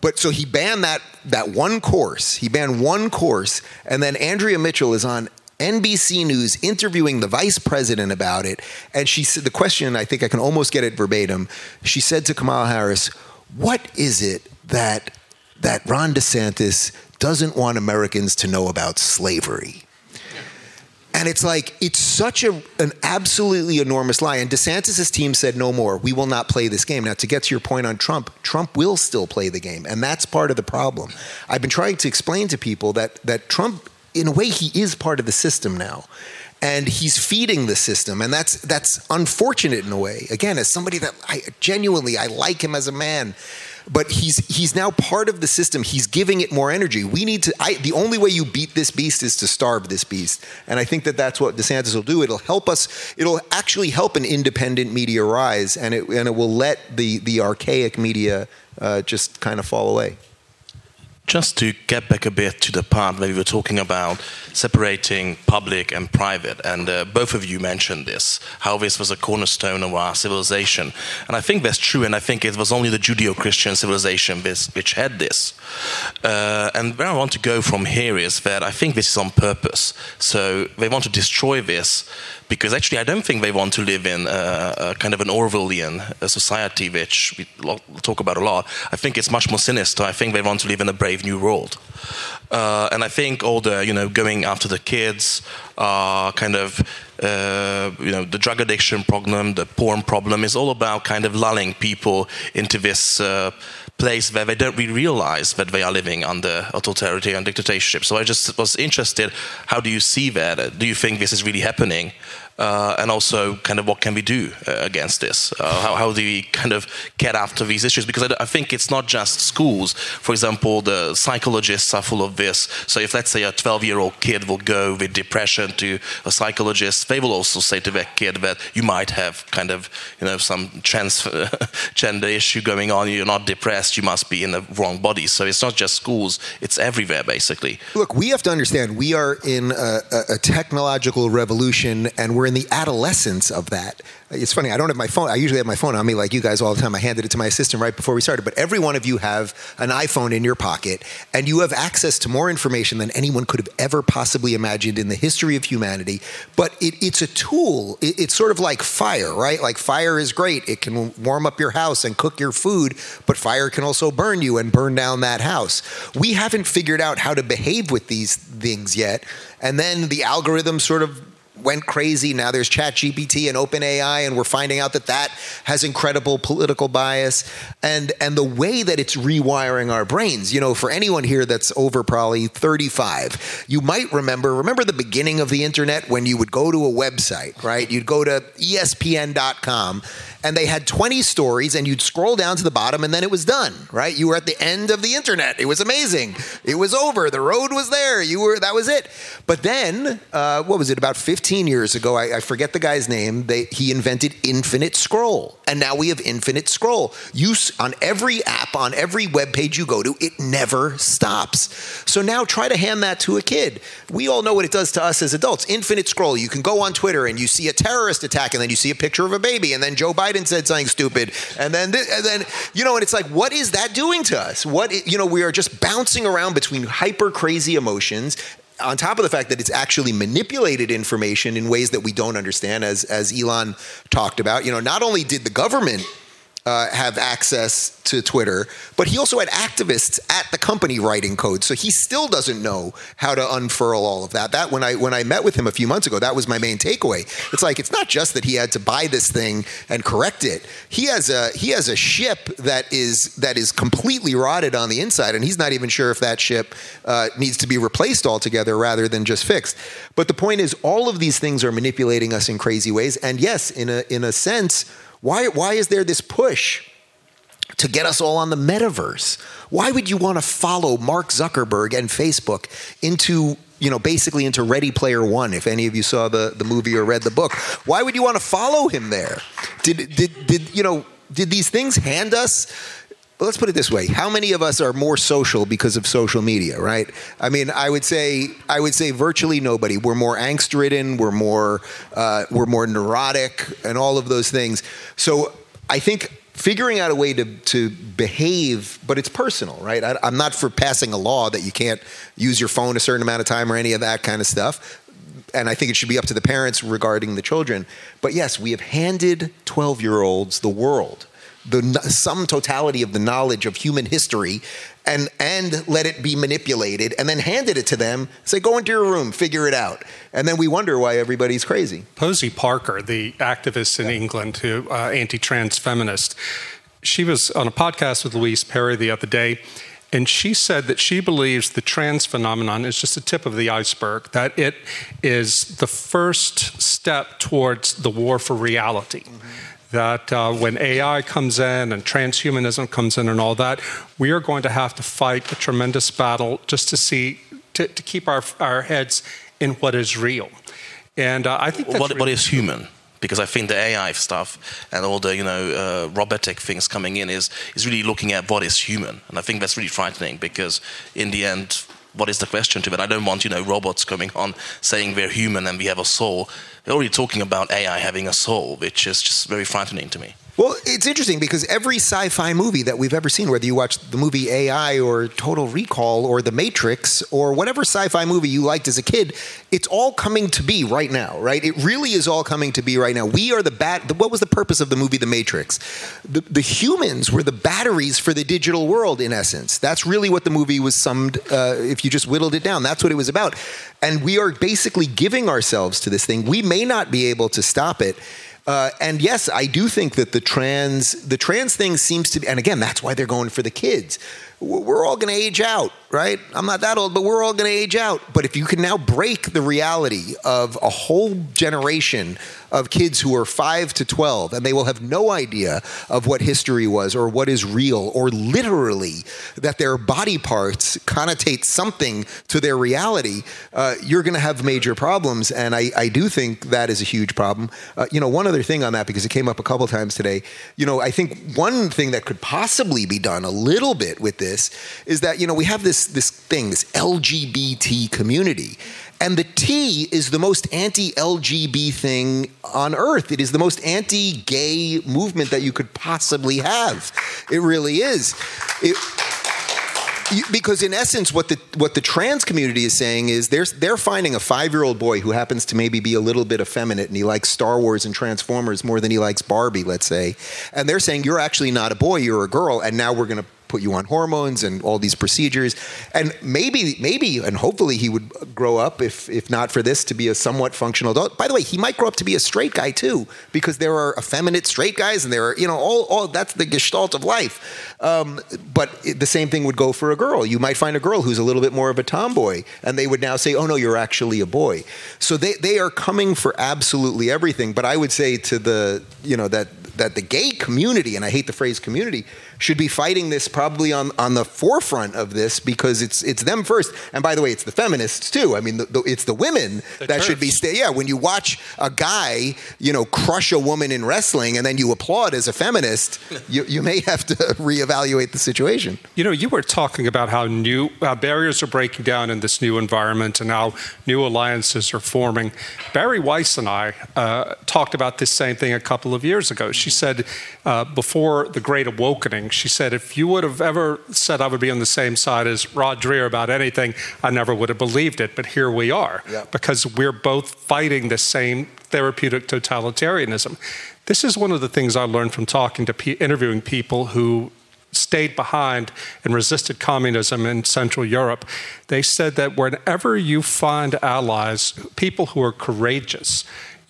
But so he banned that that one course. He banned one course, and then Andrea Mitchell is on N B C News interviewing the vice president about it, and she said the question, I think I can almost get it verbatim. She said to Kamala Harris, "What is it that that Ron DeSantis doesn't want Americans to know about slavery?" And it's like, it's such a, an absolutely enormous lie. And DeSantis' team said, no more. We will not play this game. Now, to get to your point on Trump, Trump will still play the game. And that's part of the problem. I've been trying to explain to people that, that Trump, in a way, he is part of the system now. And he's feeding the system. And that's that's unfortunate in a way. Again, as somebody that I genuinely, I like him as a man. But he's he's now part of the system. He's giving it more energy. We need to. I, the only way you beat this beast is to starve this beast, and I think that that's what DeSantis will do. It'll help us. It'll actually help an independent media rise, and it and it will let the the archaic media uh, just kind of fall away. Just to get back a bit to the part where we were talking about separating public and private, and uh, both of you mentioned this, how this was a cornerstone of our civilization. And I think that's true, and I think it was only the Judeo-Christian civilization which had this. Uh, and where I want to go from here is that I think this is on purpose. So they want to destroy this, because actually I don't think they want to live in a, a kind of an Orwellian society, which we talk about a lot. I think it's much more sinister. I think they want to live in a brave new world. Uh, and I think all the, you know, going after the kids, uh, kind of, uh, you know, the drug addiction problem, the porn problem is all about kind of lulling people into this uh, place where they don't really realize that they are living under authoritarian dictatorship. So I just was interested, how do you see that? Do you think this is really happening? Uh, and also, kind of, what can we do uh, against this? Uh, how, how do we kind of get after these issues? Because I, I think it's not just schools. For example, the psychologists are full of this. So if, let's say, a twelve-year-old kid will go with depression to a psychologist, they will also say to that kid that you might have kind of, you know, some transgender issue going on. You're not depressed. You must be in the wrong body. So it's not just schools. It's everywhere, basically. Look, we have to understand we are in a, a technological revolution, and we're in the adolescence of that. It's funny, I don't have my phone. I usually have my phone on me like you guys all the time. I handed it to my assistant right before we started. But every one of you have an iPhone in your pocket, and you have access to more information than anyone could have ever possibly imagined in the history of humanity. But it, it's a tool. It, it's sort of like fire, right? Like fire is great. It can warm up your house and cook your food, but fire can also burn you and burn down that house. We haven't figured out how to behave with these things yet. And then the algorithm sort of went crazy. Now there's ChatGPT and OpenAI, and we're finding out that that has incredible political bias. And and the way that it's rewiring our brains, you know, for anyone here that's over probably thirty-five, you might remember, remember the beginning of the internet when you would go to a website, right? You'd go to E S P N dot com, and they had twenty stories, and you'd scroll down to the bottom, and then it was done, right? You were at the end of the internet. It was amazing. It was over. The road was there. You were, that was it. But then, uh, what was it, about fifteen years ago, I, I forget the guy's name, they, he invented infinite scroll. And now we have infinite scroll. You, on every app, on every web page you go to, it never stops. So now try to hand that to a kid. We all know what it does to us as adults. Infinite scroll. You can go on Twitter and you see a terrorist attack, and then you see a picture of a baby, and then Joe Biden said something stupid. And then, this, and then you know, and it's like, what is that doing to us? What, you know, we are just bouncing around between hyper crazy emotions, on top of the fact that it's actually manipulated information in ways that we don't understand, as as Elon talked about. You know, not only did the government uh, have access to Twitter, but he also had activists at the company writing code. So he still doesn't know how to unfurl all of that. That when I when I met with him a few months ago, that was my main takeaway. It's like, it's not just that he had to buy this thing and correct it. He has a he has a ship that is that is completely rotted on the inside, and he's not even sure if that ship uh, needs to be replaced altogether rather than just fixed. But the point is, all of these things are manipulating us in crazy ways. And yes, in a in a sense, why why is there this push to get us all on the metaverse? Why would you want to follow Mark Zuckerberg and Facebook into, you know, basically into Ready Player One, if any of you saw the, the movie or read the book? Why would you want to follow him there? Did, did, did, you know, did these things hand us? Well, let's put it this way. How many of us are more social because of social media, right? I mean, I would say I would say virtually nobody. We're more angst-ridden, we're more, uh, we're more neurotic, and all of those things. So I think figuring out a way to, to behave, but it's personal, right? I, I'm not for passing a law that you can't use your phone a certain amount of time or any of that kind of stuff. And I think it should be up to the parents regarding the children. But yes, we have handed twelve-year-olds the world, the sum totality of the knowledge of human history, and and let it be manipulated, and then handed it to them, say, go into your room, figure it out. And then we wonder why everybody's crazy. Posey Parker, the activist in yeah. England, who uh, anti-trans feminist, she was on a podcast with Louise Perry the other day, and she said that she believes the trans phenomenon is just the tip of the iceberg, that it is the first step towards the war for reality. Mm-hmm. That uh, when A I comes in and transhumanism comes in and all that, we are going to have to fight a tremendous battle just to see, to, to keep our, our heads in what is real. And uh, I think that's what, really what is human? because I think the A I stuff and all the you know uh, robotic things coming in is is really looking at what is human, and I think that's really frightening, because in the end, what is the question to that? I don't want, you know, robots coming on saying we're human and we have a soul. They're already talking about A I having a soul, which is just very frightening to me. Well, it's interesting because every sci-fi movie that we've ever seen, whether you watch the movie A I or Total Recall or The Matrix or whatever sci-fi movie you liked as a kid, it's all coming to be right now, right? It really is all coming to be right now. We are the bat. What was the purpose of the movie The Matrix? The, the humans were the batteries for the digital world, in essence. That's really what the movie was summed, uh, if you just whittled it down. That's what it was about. And we are basically giving ourselves to this thing. We may not be able to stop it. Uh, and yes, I do think that the trans the trans thing seems to be, and again, that's why they're going for the kids. We're all going to age out, right? I'm not that old, but we're all going to age out. But if you can now break the reality of a whole generation of kids who are five to twelve, and they will have no idea of what history was or what is real, or literally that their body parts connotate something to their reality, uh, you're going to have major problems. And I, I do think that is a huge problem. Uh, you know, one other thing on that, because it came up a couple times today, you know, I think one thing that could possibly be done a little bit with this is that, you know, we have this this thing, this L G B T community. And the T is the most anti-L G B thing on earth. It is the most anti-gay movement that you could possibly have. It really is. It, because in essence, what the what the trans community is saying is they're, they're finding a five-year-old boy who happens to maybe be a little bit effeminate and he likes Star Wars and Transformers more than he likes Barbie, let's say. And they're saying, you're actually not a boy, you're a girl, and now we're going to put you on hormones and all these procedures. And maybe, maybe, and hopefully he would grow up, if if not for this, to be a somewhat functional adult. By the way, he might grow up to be a straight guy too, because there are effeminate straight guys and there are, you know, all, all that's the gestalt of life. Um, but it, the same thing would go for a girl. You might find a girl who's a little bit more of a tomboy, and they would now say, oh no, you're actually a boy. So they, they are coming for absolutely everything. But I would say to the, you know, that that the gay community, and I hate the phrase community, should be fighting this probably on, on the forefront of this, because it's it's them first. And by the way, it's the feminists too. I mean, the, the, it's the women the that turfs. should be, sta yeah, when you watch a guy, you know, crush a woman in wrestling and then you applaud as a feminist, you, you may have to reevaluate the situation. You know, you were talking about how new uh, barriers are breaking down in this new environment and how new alliances are forming. Barry Weiss and I uh, talked about this same thing a couple of years ago. She said, uh, before the Great Awakening, she said, if you would have ever said I would be on the same side as Rod Dreher about anything, I never would have believed it. But here we are, yeah. Because we're both fighting the same therapeutic totalitarianism. This is one of the things I learned from talking to pe- interviewing people who stayed behind and resisted communism in Central Europe. They said that whenever you find allies, people who are courageous,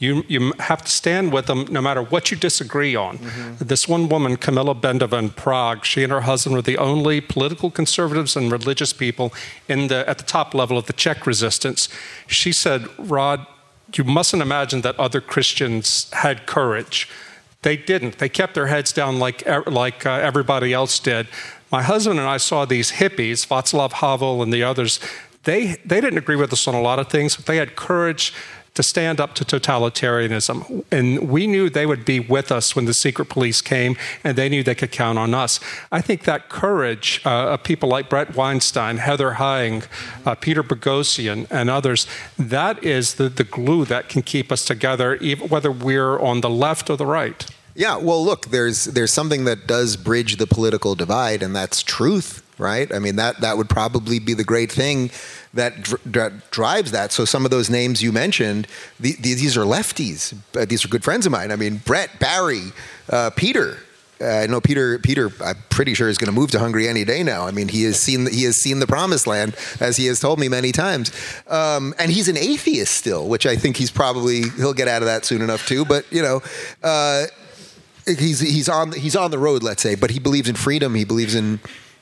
You, you have to stand with them no matter what you disagree on. Mm-hmm. This one woman, Camilla Bendova in Prague, she and her husband were the only political conservatives and religious people in the, at the top level of the Czech resistance. She said, Rod, you mustn't imagine that other Christians had courage. They didn't. They kept their heads down like, like uh, everybody else did. My husband and I saw these hippies, Václav Havel and the others. They, they didn't agree with us on a lot of things, but they had courage to stand up to totalitarianism. And we knew they would be with us when the secret police came, and they knew they could count on us. I think that courage uh, of people like Brett Weinstein, Heather Hying, uh, Peter Boghossian, and others, that is the, the glue that can keep us together, even whether we're on the left or the right. Yeah, well, look, there's there's something that does bridge the political divide, and that's truth, right? I mean, that, that would probably be the great thing that dr dr drives that. So some of those names you mentioned, the, the, these are lefties. Uh, these are good friends of mine. I mean, Brett, Barry, uh, Peter. I uh, know Peter. Peter, I'm pretty sure is going to move to Hungary any day now. I mean, he has seen he has seen the promised land, as he has told me many times. Um, and he's an atheist still, which I think he's probably he'll get out of that soon enough too. But you know. Uh, He's he's on he's on the road, let's say, but he believes in freedom. He believes in,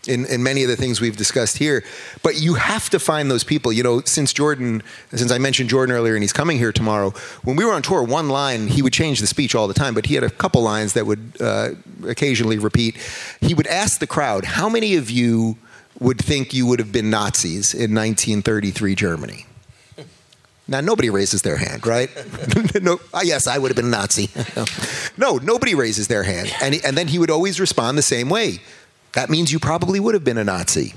in in many of the things we've discussed here. But you have to find those people. You know, since Jordan, since I mentioned Jordan earlier, and he's coming here tomorrow. When we were on tour, one line he would change the speech all the time, but he had a couple lines that would uh, occasionally repeat. He would ask the crowd, "How many of you would think you would have been Nazis in nineteen thirty-three Germany?" Now, nobody raises their hand, right? No, yes, I would have been a Nazi. No, nobody raises their hand. And, and then he would always respond the same way. That means you probably would have been a Nazi.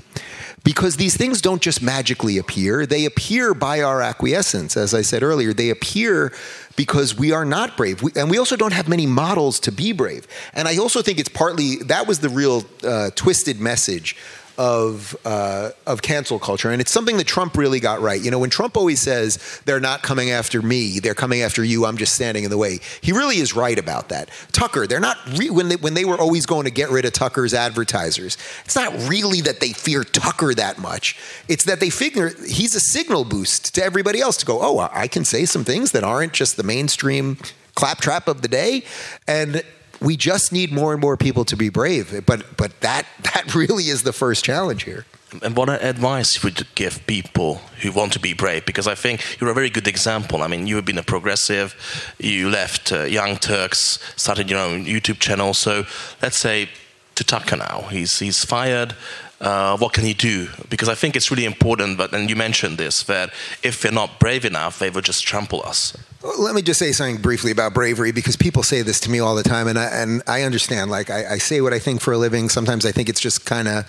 Because these things don't just magically appear. They appear by our acquiescence, as I said earlier. They appear because we are not brave. We, and we also don't have many models to be brave. And I also think it's partly, that was the real uh, twisted message of uh, of cancel culture. And it's something that Trump really got right. You know, when Trump always says, they're not coming after me, they're coming after you, I'm just standing in the way. He really is right about that. Tucker, they're not, re- when, they, when they were always going to get rid of Tucker's advertisers, it's not really that they fear Tucker that much. It's that they figure he's a signal boost to everybody else to go, oh, I can say some things that aren't just the mainstream claptrap of the day. And we just need more and more people to be brave, but but that that really is the first challenge here. And what advice would you give people who want to be brave? Because I think you're a very good example. I mean, you have been a progressive, you left uh, Young Turks, started your own YouTube channel. So let's say to Tucker now, he's he's fired. Uh, what can he do? Because I think it's really important, but, and you mentioned this, that if they're not brave enough, they will just trample us. Let me just say something briefly about bravery, because people say this to me all the time, and I, and I understand. Like, I, I say what I think for a living. Sometimes I think it's just kind of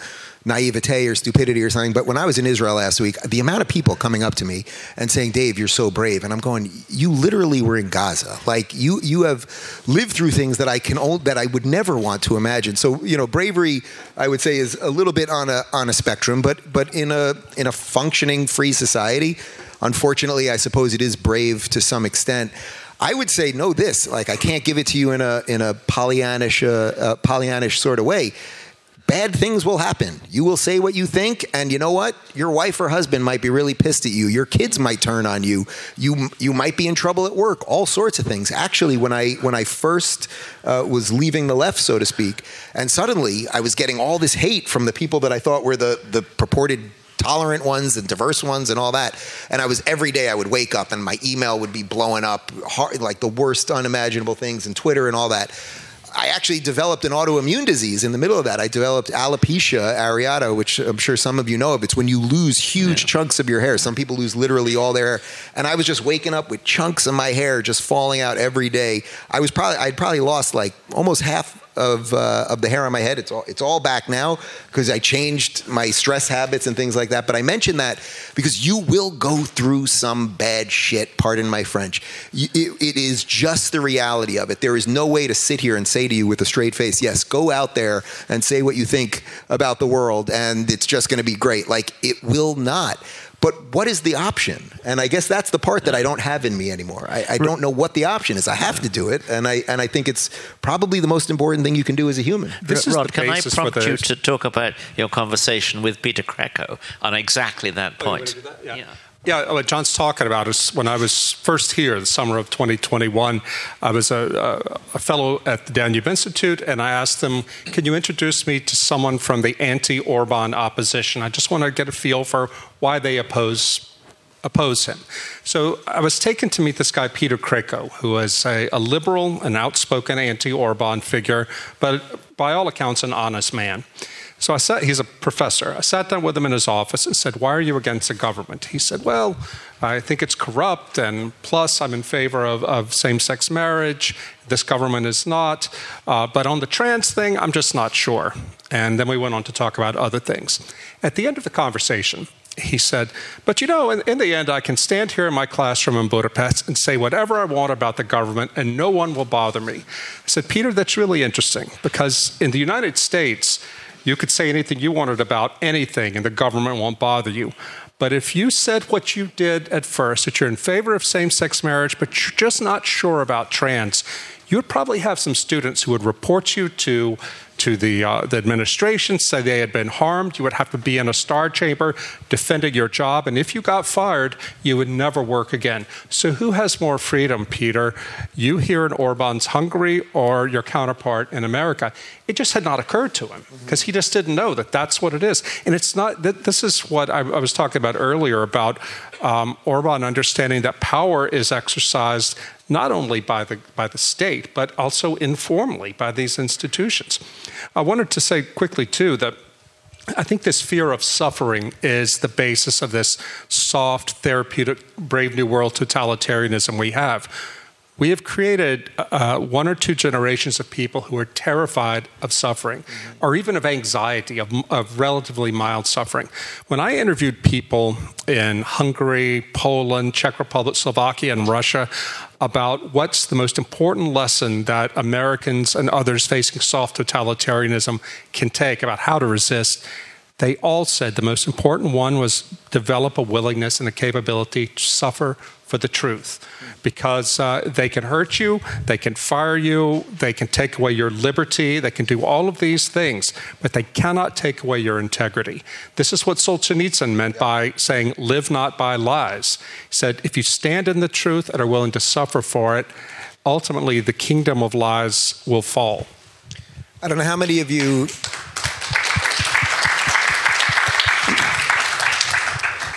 naivete or stupidity or something. But when I was in Israel last week, the amount of people coming up to me and saying, Dave, you're so brave. And I'm going, you literally were in Gaza. Like, you you have lived through things that I can that I would never want to imagine. So, you know, bravery, I would say, is a little bit on a on a spectrum, but but in a in a functioning free society, unfortunately, I suppose it is brave to some extent. I would say, know this, like, I can't give it to you in a in a Pollyannish uh, uh, Pollyannish sort of way. Bad things will happen. You will say what you think, and you know what? Your wife or husband might be really pissed at you. Your kids might turn on you. You you might be in trouble at work. All sorts of things. Actually, when I when I first uh, was leaving the left, so to speak, and suddenly I was getting all this hate from the people that I thought were the the purported tolerant ones and diverse ones and all that. And I was, every day I would wake up and my email would be blowing up, hard, like the worst unimaginable things, and Twitter and all that. I actually developed an autoimmune disease in the middle of that. I developed alopecia areata, which I'm sure some of you know of. It's when you lose huge yeah. chunks of your hair. Some people lose literally all their hair. And I was just waking up with chunks of my hair just falling out every day. I was probably, I'd probably lost like almost half of uh, of the hair on my head. It's all, it's all back now because I changed my stress habits and things like that. But I mention that because you will go through some bad shit, pardon my French. You, it, it is just the reality of it. There is no way to sit here and say to you with a straight face, yes, go out there and say what you think about the world and it's just going to be great. Like, it will not. But what is the option? And I guess that's the part that I don't have in me anymore. I, I don't know what the option is. I have to do it, and I and I think it's probably the most important thing you can do as a human. This Rod, can I prompt you to talk about your conversation with Peter Kreko on exactly that point? Oh, you want to do that? Yeah. Yeah. Yeah, what John's talking about is when I was first here, the summer of twenty twenty-one, I was a, a fellow at the Danube Institute, and I asked them, can you introduce me to someone from the anti-Orban opposition? I just want to get a feel for why they oppose oppose him. So I was taken to meet this guy, Peter Kreko, who is a, a liberal, an outspoken anti-Orban figure, but by all accounts, an honest man. So I sat, he's a professor. I sat down with him in his office and said, why are you against the government? He said, well, I think it's corrupt, and plus I'm in favor of, of same-sex marriage. This government is not. Uh, but on the trans thing, I'm just not sure. And then we went on to talk about other things. At the end of the conversation, he said, but you know, in, in the end, I can stand here in my classroom in Budapest and say whatever I want about the government, and no one will bother me. I said, Peter, that's really interesting, because in the United States, you could say anything you wanted about anything, and the government won't bother you. But if you said what you did at first, that you're in favor of same-sex marriage, but you're just not sure about trans, you would probably have some students who would report you to to the, uh, the administration, say they had been harmed. You would have to be in a star chamber defending your job. And if you got fired, you would never work again. So who has more freedom, Peter? You here in Orban's Hungary or your counterpart in America? It just had not occurred to him because mm-hmm. he just didn't know that that's what it is. And it's not, th- this is what I, I was talking about earlier about um, Orban understanding that power is exercised not only by the by the state, but also informally by these institutions. I wanted to say quickly, too, that I think this fear of suffering is the basis of this soft, therapeutic, brave new world totalitarianism we have. We have created uh, one or two generations of people who are terrified of suffering, mm-hmm. or even of anxiety, of, of relatively mild suffering. When I interviewed people in Hungary, Poland, Czech Republic, Slovakia, and Russia about what's the most important lesson that Americans and others facing soft totalitarianism can take about how to resist, they all said the most important one was develop a willingness and a capability to suffer for the truth, because uh, they can hurt you, they can fire you, they can take away your liberty, they can do all of these things, but they cannot take away your integrity. This is what Solzhenitsyn meant by saying, live not by lies. He said, if you stand in the truth and are willing to suffer for it, ultimately the kingdom of lies will fall. I don't know how many of you...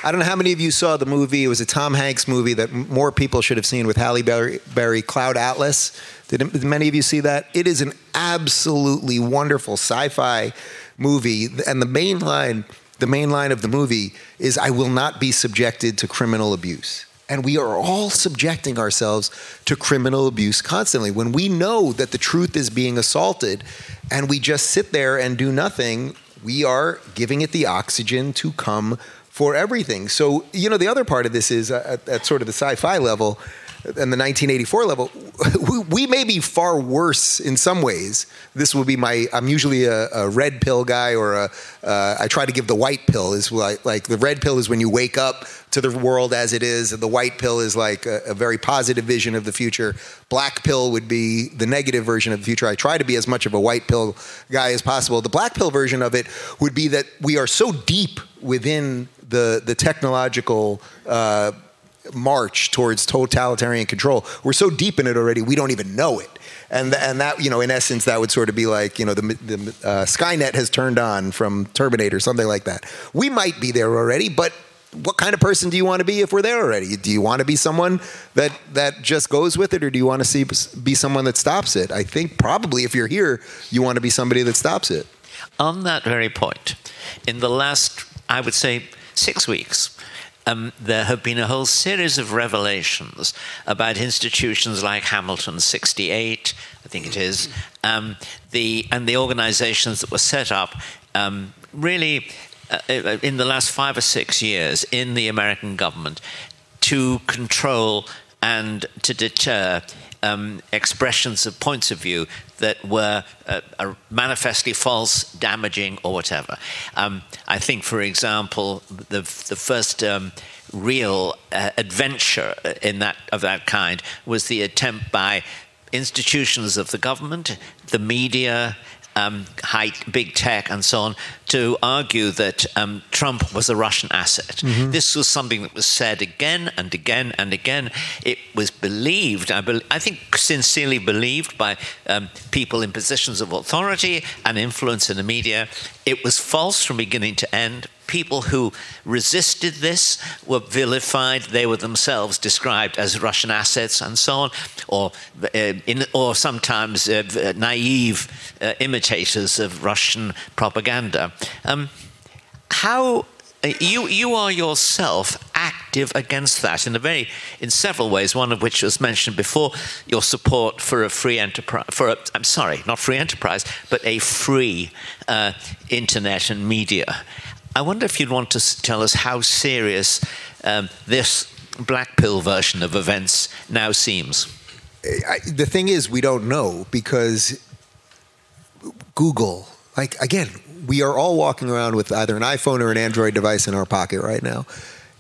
I don't know how many of you saw the movie. It was a Tom Hanks movie that more people should have seen with Halle Berry, Berry Cloud Atlas. Did, did many of you see that? It is an absolutely wonderful sci-fi movie. And the main line, the main line of the movie is, I will not be subjected to criminal abuse. And we are all subjecting ourselves to criminal abuse constantly. When we know that the truth is being assaulted and we just sit there and do nothing, we are giving it the oxygen to come for everything. So, you know, the other part of this is uh, at, at sort of the sci-fi level and the nineteen eighty-four level, we, we may be far worse in some ways. This will be my, I'm usually a, a red pill guy, or a, uh, I try to give the white pill. Is like, like the red pill is when you wake up to the world as it is, and the white pill is like a, a very positive vision of the future. Black pill would be the negative version of the future. I try to be as much of a white pill guy as possible. The black pill version of it would be that we are so deep within the, the technological uh, march towards totalitarian control. We're so deep in it already, we don't even know it. And, and that, you know, in essence, that would sort of be like, you know, the, the uh, Skynet has turned on from Terminator, something like that. We might be there already, but what kind of person do you want to be if we're there already? Do you want to be someone that, that just goes with it, or do you want to see, be someone that stops it? I think probably if you're here, you want to be somebody that stops it. On that very point, in the last, I would say, Six weeks, um, there have been a whole series of revelations about institutions like Hamilton sixty-eight, I think it is, um, the and the organizations that were set up um, really uh, in the last five or six years in the American government to control and to deter um, expressions of points of view that were uh, uh, manifestly false, damaging, or whatever. Um, I think, for example, the, the first um, real uh, adventure in that, of that kind was the attempt by institutions of the government, the media, um, high, big tech, and so on, to argue that um, Trump was a Russian asset. Mm-hmm. This was something that was said again and again and again. It was believed, I, be I think sincerely believed by um, people in positions of authority and influence in the media. It was false from beginning to end. People who resisted this were vilified. They were themselves described as Russian assets and so on, or, uh, in, or sometimes uh, naive uh, imitators of Russian propaganda. Um, how uh, you you are yourself active against that in a very in several ways. One of which was mentioned before: your support for a free enterprise, for a, I'm sorry, not free enterprise, but a free uh, internet and media. I wonder if you'd want to tell us how serious um, this black pill version of events now seems. I, the thing is, we don't know, because Google, like again. We are all walking around with either an iPhone or an Android device in our pocket right now.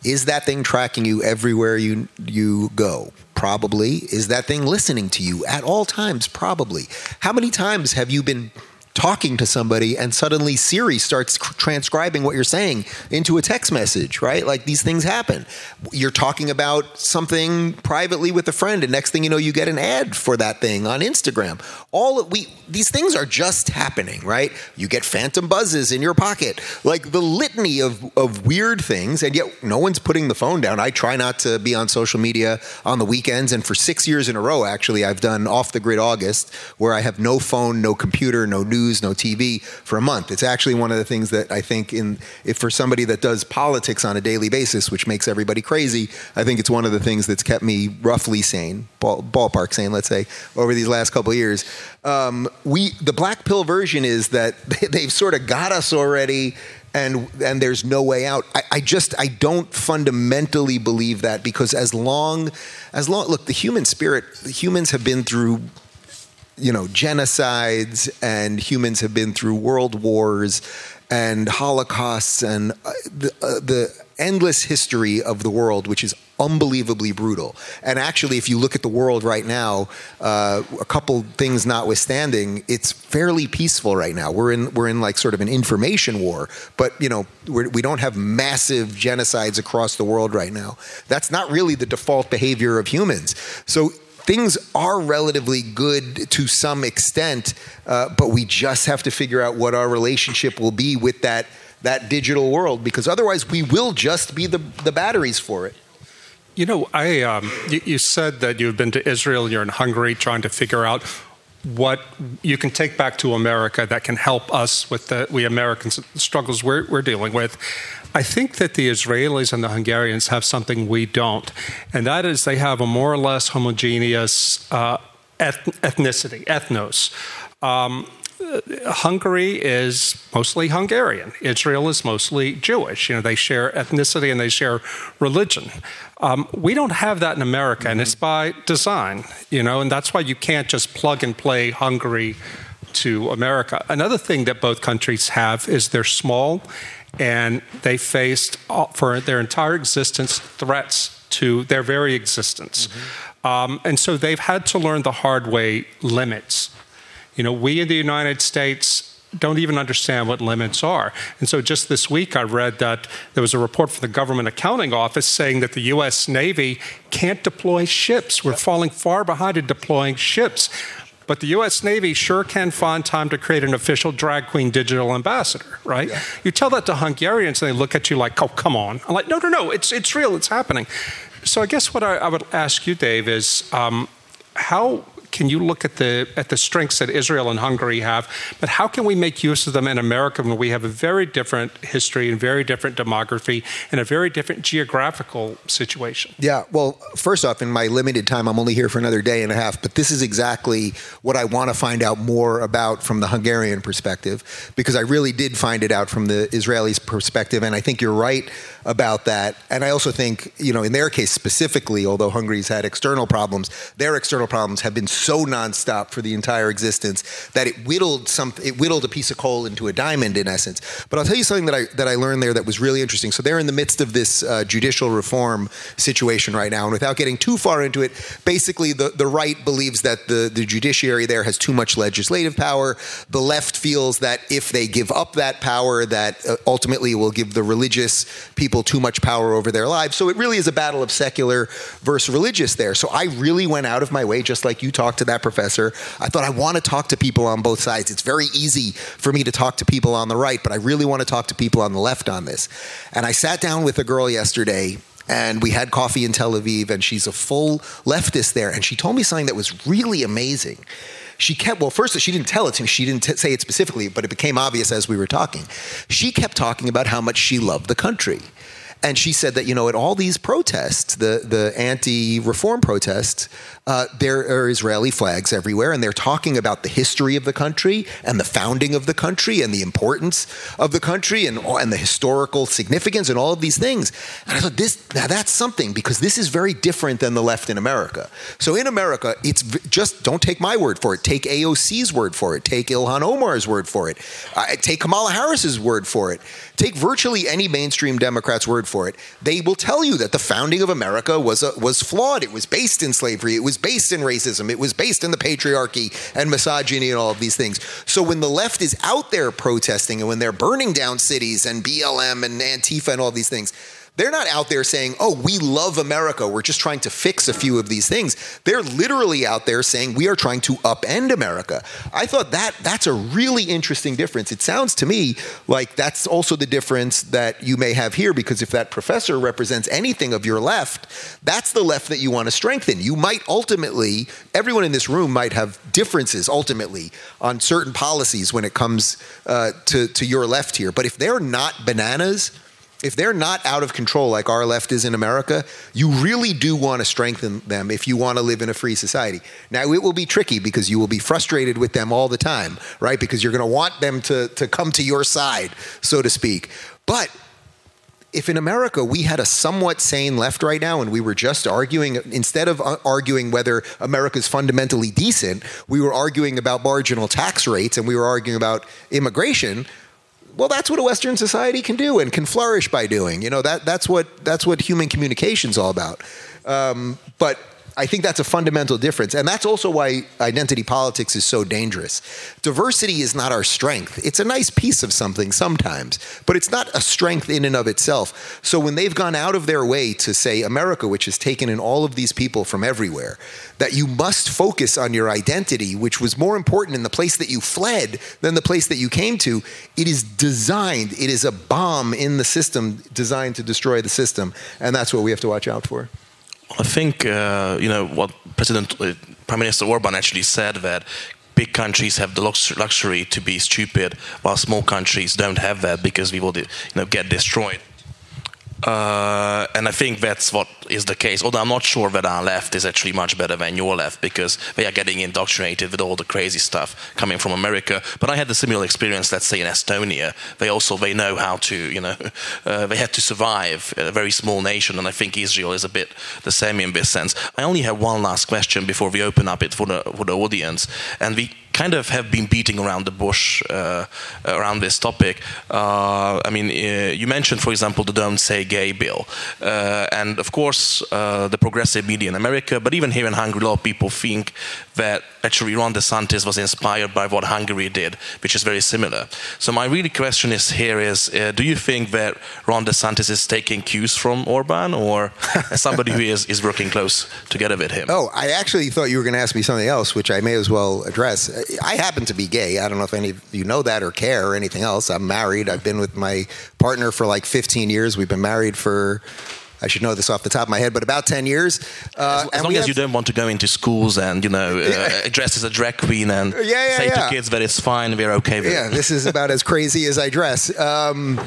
Is that thing tracking you everywhere you, you go? Probably. Is that thing listening to you at all times? Probably. How many times have you been talking to somebody and suddenly Siri starts transcribing what you're saying into a text message, right? Like, these things happen. You're talking about something privately with a friend, and next thing you know, you get an ad for that thing on Instagram. All of we, these things are just happening, right? You get phantom buzzes in your pocket, like the litany of, of weird things, and yet no one's putting the phone down. I try not to be on social media on the weekends, and for six years in a row, actually, I've done Off the Grid August, where I have no phone, no computer, no news, news, no T V for a month. It's actually one of the things that I think in, if for somebody that does politics on a daily basis, which makes everybody crazy, I think it's one of the things that's kept me roughly sane, ball, ballpark sane, let's say, over these last couple of years. Um, we, the black pill version is that they've sort of got us already, and and there's no way out. I, I just, I don't fundamentally believe that, because as long, as long, look, the human spirit, the humans have been through, you know, genocides, and humans have been through world wars and holocausts and uh, the, uh, the endless history of the world, which is unbelievably brutal. And actually, if you look at the world right now, uh, a couple things notwithstanding, it's fairly peaceful right now. We're in we're in like sort of an information war, but you know we're, we don't have massive genocides across the world right now. That's not really the default behavior of humans. So things are relatively good to some extent, uh, but we just have to figure out what our relationship will be with that that digital world, because otherwise we will just be the the batteries for it. You know, I um, you, you said that you've been to Israel, you're in Hungary, trying to figure out what you can take back to America that can help us with the we Americans struggles we're, we're dealing with. I think that the Israelis and the Hungarians have something we don't, and that is they have a more or less homogeneous uh, ethnicity, ethnos. Um, Hungary is mostly Hungarian. Israel is mostly Jewish. You know, they share ethnicity and they share religion. Um, we don't have that in America, mm-hmm. and it's by design. You know, and that's why you can't just plug and play Hungary to America. Another thing that both countries have is they're small, and they faced for their entire existence threats to their very existence, mm-hmm. um, and so they've had to learn the hard way limits. You know, we in the United States don't even understand what limits are. And so just this week I read that there was a report from the Government Accounting Office saying that the U S Navy can't deploy ships. We're falling far behind in deploying ships. But the U S Navy sure can find time to create an official drag queen digital ambassador, right? Yeah. You tell that to Hungarians and they look at you like, oh, come on. I'm like, no, no, no, it's, it's real, it's happening. So I guess what I, I would ask you, Dave, is um, how... can you look at the at the strengths that Israel and Hungary have, but how can we make use of them in America when we have a very different history and very different demography and a very different geographical situation? Yeah, well, first off, in my limited time, I'm only here for another day and a half, but this is exactly what I want to find out more about from the Hungarian perspective, because I really did find it out from the Israelis' perspective, and I think you're right about that. And I also think, you know, in their case specifically, although Hungary's had external problems, their external problems have been so nonstop for the entire existence that it whittled some, it whittled a piece of coal into a diamond in essence. But I'll tell you something that I that I learned there that was really interesting. So they're in the midst of this uh, judicial reform situation right now, and without getting too far into it, basically the, the right believes that the, the judiciary there has too much legislative power. The left feels that if they give up that power, that uh, ultimately will give the religious people too much power over their lives. So it really is a battle of secular versus religious there. So I really went out of my way, just like you talked to that professor. I thought, I want to talk to people on both sides. It's very easy for me to talk to people on the right, but I really want to talk to people on the left on this. And I sat down with a girl yesterday, and we had coffee in Tel Aviv, and she's a full leftist there. And she told me something that was really amazing. She kept, well, first, she didn't tell it to me. She didn't t- say it specifically, but it became obvious as we were talking. She kept talking about how much she loved the country. And she said that, you know, at all these protests, the, the anti-reform protests, uh, there are Israeli flags everywhere, and they're talking about the history of the country and the founding of the country and the importance of the country and, and the historical significance and all of these things. And I thought, this, now that's something, because this is very different than the left in America. So in America, it's just, don't take my word for it. Take A O C's word for it. Take Ilhan Omar's word for it. Uh, take Kamala Harris's word for it. Take virtually any mainstream Democrat's word for it. They will tell you that the founding of America was a, was flawed. It was based in slavery. It was based in racism. It was based in the patriarchy and misogyny and all of these things. So when the left is out there protesting and when they're burning down cities and B L M and Antifa and all these things, They're not out there saying, oh, we love America, we're just trying to fix a few of these things. They're literally out there saying we are trying to upend America. I thought that that's a really interesting difference. It sounds to me like that's also the difference that you may have here, because if that professor represents anything of your left, that's the left that you want to strengthen. You might ultimately, everyone in this room might have differences ultimately on certain policies when it comes uh, to, to your left here. But if they're not bananas, if they're not out of control like our left is in America, you really do want to strengthen them if you want to live in a free society. Now, it will be tricky because you will be frustrated with them all the time, right? Because you're going to want them to, to come to your side, so to speak. But if in America we had a somewhat sane left right now and we were just arguing, instead of arguing whether America's fundamentally decent, we were arguing about marginal tax rates and we were arguing about immigration, well, that's what a Western society can do and can flourish by doing. You know, that that's what that's what human communication's all about. Um, but I think that's a fundamental difference. And that's also why identity politics is so dangerous. Diversity is not our strength. It's a nice piece of something sometimes, but it's not a strength in and of itself. So when they've gone out of their way to say America, which has taken in all of these people from everywhere, that you must focus on your identity, which was more important in the place that you fled than the place that you came to, it is designed, it is a bomb in the system designed to destroy the system. And that's what we have to watch out for. I think uh, you know what President uh, Prime Minister Orban actually said, that big countries have the lux luxury to be stupid, while small countries don't have that because we will, you know, get destroyed. Uh, and I think that's what is the case. Although I'm not sure that our left is actually much better than your left, because they are getting indoctrinated with all the crazy stuff coming from America. But I had a similar experience, let's say, in Estonia. They also, they know how to, you know, uh, they had to survive, a very small nation. And I think Israel is a bit the same in this sense. I only have one last question before we open up it for the, for the audience. And we kind of have been beating around the bush uh, around this topic. Uh, I mean, uh, you mentioned, for example, the Don't Say Gay bill. Uh, and of course, uh, the progressive media in America, but even here in Hungary, a lot of people think that actually Ron DeSantis was inspired by what Hungary did, which is very similar. So my really question is here is, uh, do you think that Ron DeSantis is taking cues from Orban, or somebody who is, is working close together with him? Oh, I actually thought you were going to ask me something else, which I may as well address. I happen to be gay. I don't know if any of you know that or care or anything else. I'm married. I've been with my partner for like fifteen years. We've been married for, I should know this off the top of my head, but about ten years. Uh, as as and long as have, you don't want to go into schools and, you know, uh, dress as a drag queen and yeah, yeah, say yeah. to kids that it's fine, we're okay with yeah, it. Yeah, this is about as crazy as I dress. Um,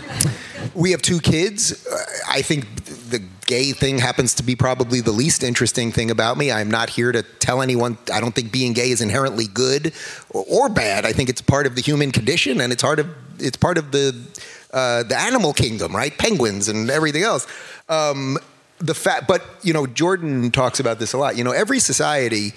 we have two kids. I think the gay thing happens to be probably the least interesting thing about me. I'm not here to tell anyone. I don't think being gay is inherently good or, or bad. I think it's part of the human condition, and it's part of, it's part of the uh, the animal kingdom, right? Penguins and everything else. Um, the fact, but you know, Jordan talks about this a lot. You know, every society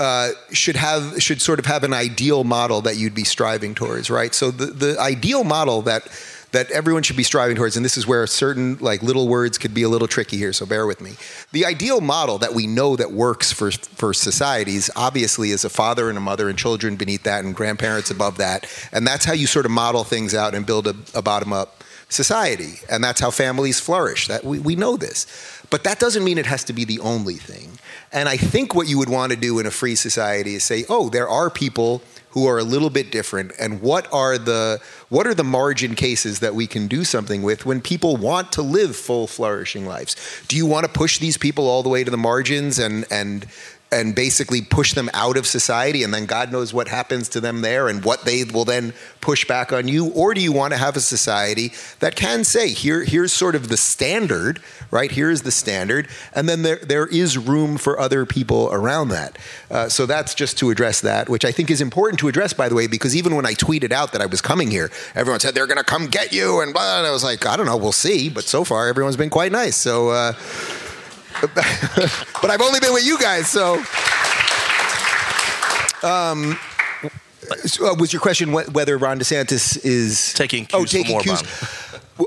uh, should have should sort of have an ideal model that you'd be striving towards, right? So the the ideal model that that everyone should be striving towards, and this is where certain like little words could be a little tricky here, so bear with me. The ideal model that we know that works for, for societies, obviously, is a father and a mother and children beneath that and grandparents above that, and that's how you sort of model things out and build a, a bottom-up society, and that's how families flourish. That we, we know this. But that doesn't mean it has to be the only thing. And I think what you would want to do in a free society is say, oh, there are people who are a little bit different, and what are the what are the margin cases that we can do something with when people want to live full, flourishing lives? Do you want to push these people all the way to the margins and and and basically push them out of society, and then God knows what happens to them there and what they will then push back on you? Or do you want to have a society that can say, here, here's sort of the standard, right? Here's the standard, and then there there is room for other people around that. Uh, so that's just to address that, which I think is important to address, by the way, because even when I tweeted out that I was coming here, everyone said, they're gonna come get you, and blah, and I was like, I don't know, we'll see, but so far everyone's been quite nice, so... Uh, but I've only been with you guys, so. Um, so was your question whether Ron DeSantis is taking cues? Oh, taking cues.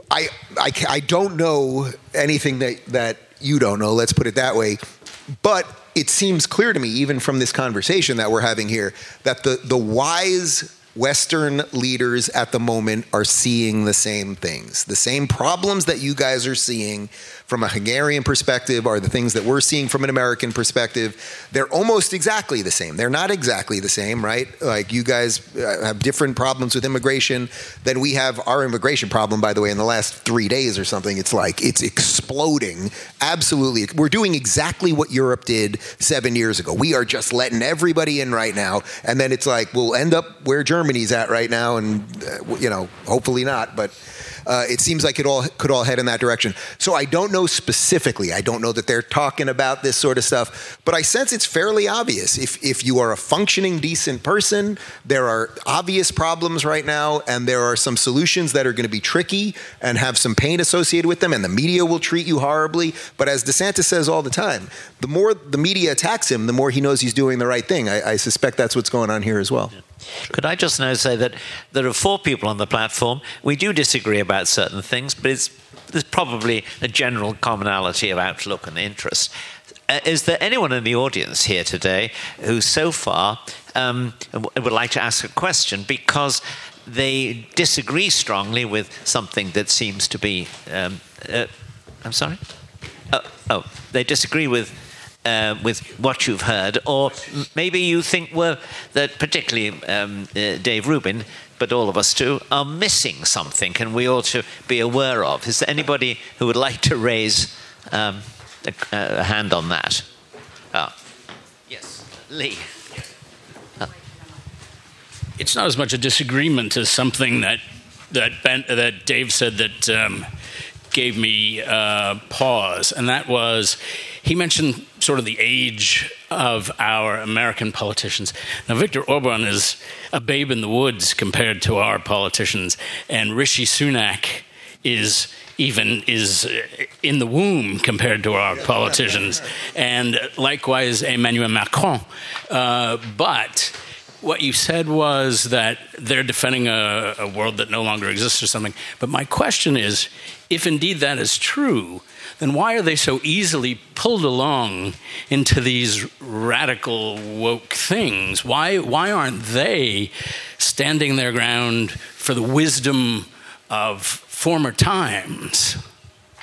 I, I I don't know anything that that you don't know. Let's put it that way. But it seems clear to me, even from this conversation that we're having here, that the the wise Western leaders at the moment are seeing the same things. The same problems that you guys are seeing from a Hungarian perspective are the things that we're seeing from an American perspective. They're almost exactly the same. They're not exactly the same, right? Like, you guys have different problems with immigration than we have. Our immigration problem, by the way, in the last three days or something, it's like, it's exploding. Absolutely. We're doing exactly what Europe did seven years ago. We are just letting everybody in right now. And then it's like, we'll end up where Germany Germany's at right now, and uh, you know, hopefully not, but uh, it seems like it all could all head in that direction. So I don't know specifically. I don't know that they're talking about this sort of stuff, but I sense it's fairly obvious. If if you are a functioning, decent person, there are obvious problems right now, and there are some solutions that are going to be tricky and have some pain associated with them, and the media will treat you horribly. But as DeSantis says all the time, the more the media attacks him, the more he knows he's doing the right thing. I, I suspect that's what's going on here as well. Yeah. Could I just now say that there are four people on the platform. We do disagree about certain things, but it's, there's probably a general commonality of outlook and interest. Uh, is there anyone in the audience here today who so far um, would like to ask a question because they disagree strongly with something that seems to be... Um, uh, I'm sorry? Oh, oh, they disagree with... Uh, with what you've heard, or maybe you think well, that particularly um, uh, Dave Rubin, but all of us too, are missing something and we ought to be aware of. Is there anybody who would like to raise um, a, a hand on that? Uh, yes, Lee. Uh. It's not as much a disagreement as something that, that, ben, that Dave said that um, gave me uh, pause, and that was he mentioned sort of the age of our American politicians. Now, Viktor Orban is a babe in the woods compared to our politicians, and Rishi Sunak is even is in the womb compared to our politicians, and likewise Emmanuel Macron. Uh, but what you said was that they're defending a, a world that no longer exists or something. But my question is, if indeed that is true, then why are they so easily pulled along into these radical woke things? Why, why aren't they standing their ground for the wisdom of former times?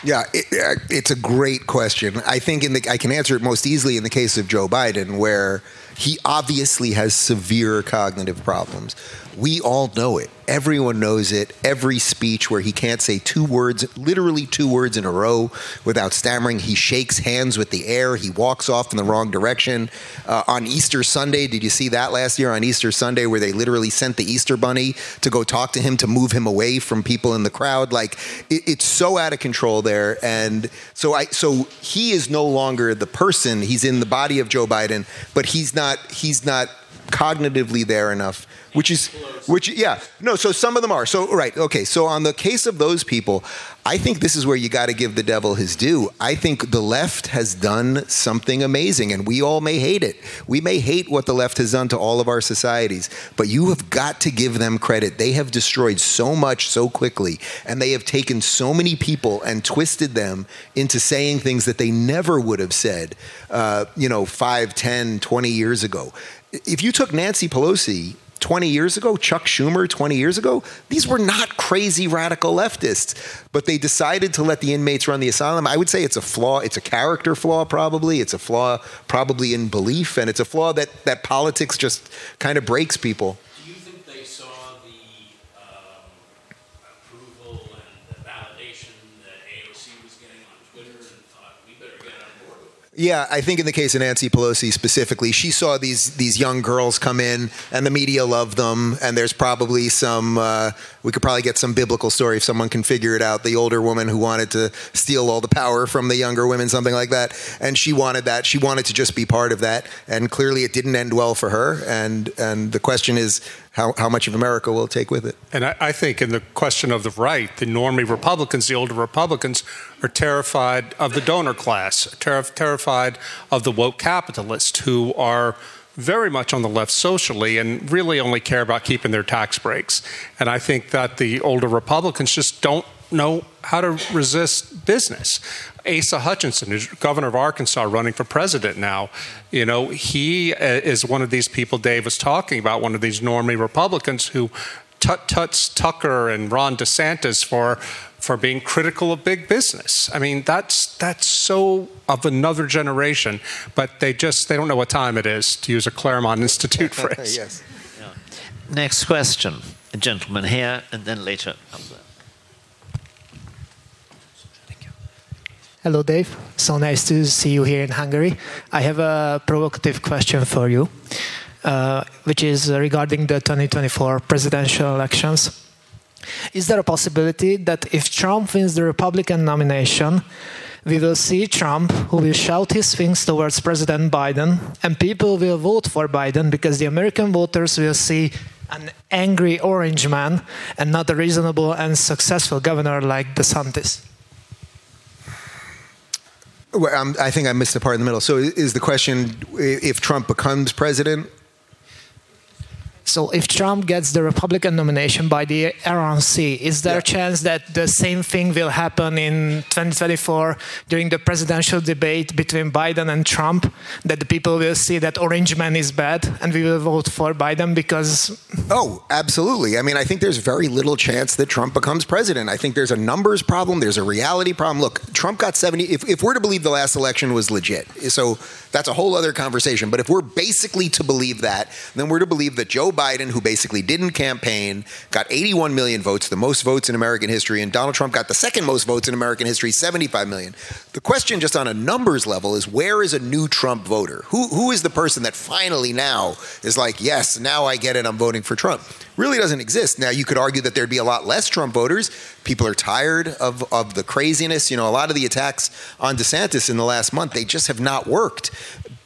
Yeah, it, it's a great question. I think in the, I can answer it most easily in the case of Joe Biden, where he obviously has severe cognitive problems. We all know it. Everyone knows it. Every speech where he can't say two words, literally two words in a row without stammering. He shakes hands with the air. He walks off in the wrong direction. Uh, on Easter Sunday, did you see that last year on Easter Sunday where they literally sent the Easter Bunny to go talk to him to move him away from people in the crowd? Like, it, it's so out of control there. And so, I, so he is no longer the person. He's in the body of Joe Biden, but he's not, he's not cognitively there enough. Which is, which, yeah, no, so some of them are. So, right, okay, so on the case of those people, I think this is where you got to give the devil his due. I think the left has done something amazing, and we all may hate it. We may hate what the left has done to all of our societies, but you have got to give them credit. They have destroyed so much so quickly, and they have taken so many people and twisted them into saying things that they never would have said, uh, you know, five, ten, twenty years ago. If you took Nancy Pelosi twenty years ago, Chuck Schumer twenty years ago, these were not crazy radical leftists, but they decided to let the inmates run the asylum. I would say it's a flaw. It's a character flaw, probably. It's a flaw probably in belief, and it's a flaw that, that politics just kind of breaks people. Do you think they saw the um, approval and the validation that A O C was getting on Twitter and thought, we better get on board with it? Yeah, I think in the case of Nancy Pelosi specifically, she saw these these young girls come in, and the media loved them, and there's probably some, uh, we could probably get some biblical story if someone can figure it out, the older woman who wanted to steal all the power from the younger women, something like that, and she wanted that. She wanted to just be part of that, and clearly it didn't end well for her, and, and the question is how, how much of America will take with it. And I, I think in the question of the right, the normie Republicans, the older Republicans, are terrified of the donor class, terif- terrified of the woke capitalists who are very much on the left socially and really only care about keeping their tax breaks. And I think that the older Republicans just don't know how to resist business. Asa Hutchinson, who's governor of Arkansas, running for president now, you know, he is one of these people Dave was talking about, one of these normie Republicans who tut-tuts Tucker and Ron DeSantis for for being critical of big business. I mean, that's that's so of another generation, but they just, they don't know what time it is, to use a Claremont Institute phrase. Yes. Yeah. Next question. A gentleman here, and then later up there. Hello, Dave. So nice to see you here in Hungary. I have a provocative question for you, uh, which is regarding the twenty twenty-four presidential elections. Is there a possibility that if Trump wins the Republican nomination, we will see Trump, who will shout his things towards President Biden, and people will vote for Biden because the American voters will see an angry orange man and not a reasonable and successful governor like DeSantis? Well, I'm, I think I missed the part in the middle. So is the question if Trump becomes president? So if Trump gets the Republican nomination by the R N C, is there yeah. a chance that the same thing will happen in twenty twenty-four during the presidential debate between Biden and Trump, that the people will see that orange man is bad and we will vote for Biden because... Oh, absolutely. I mean, I think there's very little chance that Trump becomes president. I think there's a numbers problem. There's a reality problem. Look, Trump got seventy... If, if we're to believe the last election was legit, so that's a whole other conversation. But if we're basically to believe that, then we're to believe that Joe Biden, who basically didn't campaign, got eighty-one million votes, the most votes in American history, and Donald Trump got the second most votes in American history, seventy-five million. The question just on a numbers level is, where is a new Trump voter? Who, who is the person that finally now is like, yes, now I get it, I'm voting for Trump? Really doesn't exist. Now, you could argue that there'd be a lot less Trump voters. People are tired of, of the craziness. You know, a lot of the attacks on DeSantis in the last month, they just have not worked.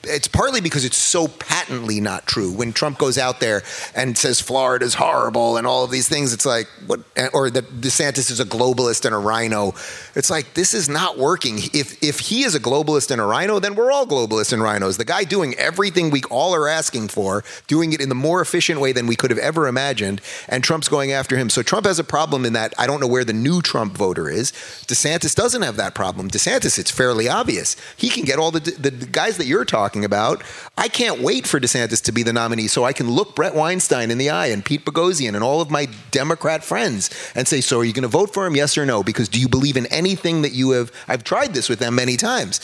It's partly because it's so patently not true. When Trump goes out there and says Florida's horrible and all of these things, it's like, what? Or that DeSantis is a globalist and a rhino. It's like, this is not working. If if he is a globalist and a rhino, then we're all globalists and rhinos. The guy doing everything we all are asking for, doing it in the more efficient way than we could have ever imagined, and Trump's going after him. So Trump has a problem in that I don't know where the new Trump voter is. DeSantis doesn't have that problem. DeSantis, it's fairly obvious. He can get all the, the guys that you're talking about. I can't wait for DeSantis to be the nominee so I can look Brett Weinstein in the eye and Pete Boghossian and all of my Democrat friends and say, so are you going to vote for him, yes or no? Because do you believe in anything that you have? I've tried this with them many times.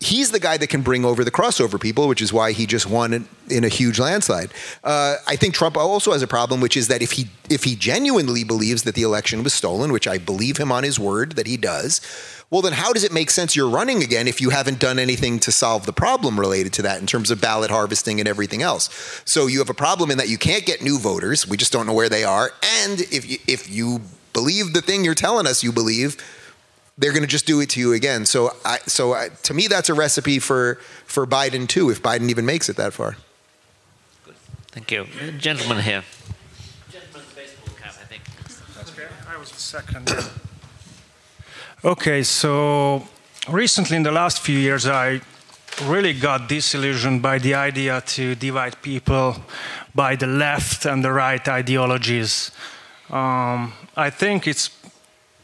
He's the guy that can bring over the crossover people, which is why he just won in a huge landslide. Uh, I think Trump also has a problem, which is that if he if he genuinely believes that the election was stolen, which I believe him on his word that he does, well, then how does it make sense you're running again if you haven't done anything to solve the problem related to that in terms of ballot harvesting and everything else? So you have a problem in that you can't get new voters. We just don't know where they are. And if you, if you believe the thing you're telling us you believe, they're going to just do it to you again. So I, so I, to me, that's a recipe for, for Biden, too, if Biden even makes it that far. Good. Thank you. Gentleman here. Gentleman in the baseball cap, I think. That's fair. I was the second. Okay, so recently, in the last few years, I really got disillusioned by the idea to divide people by the left and the right ideologies. Um, I think it's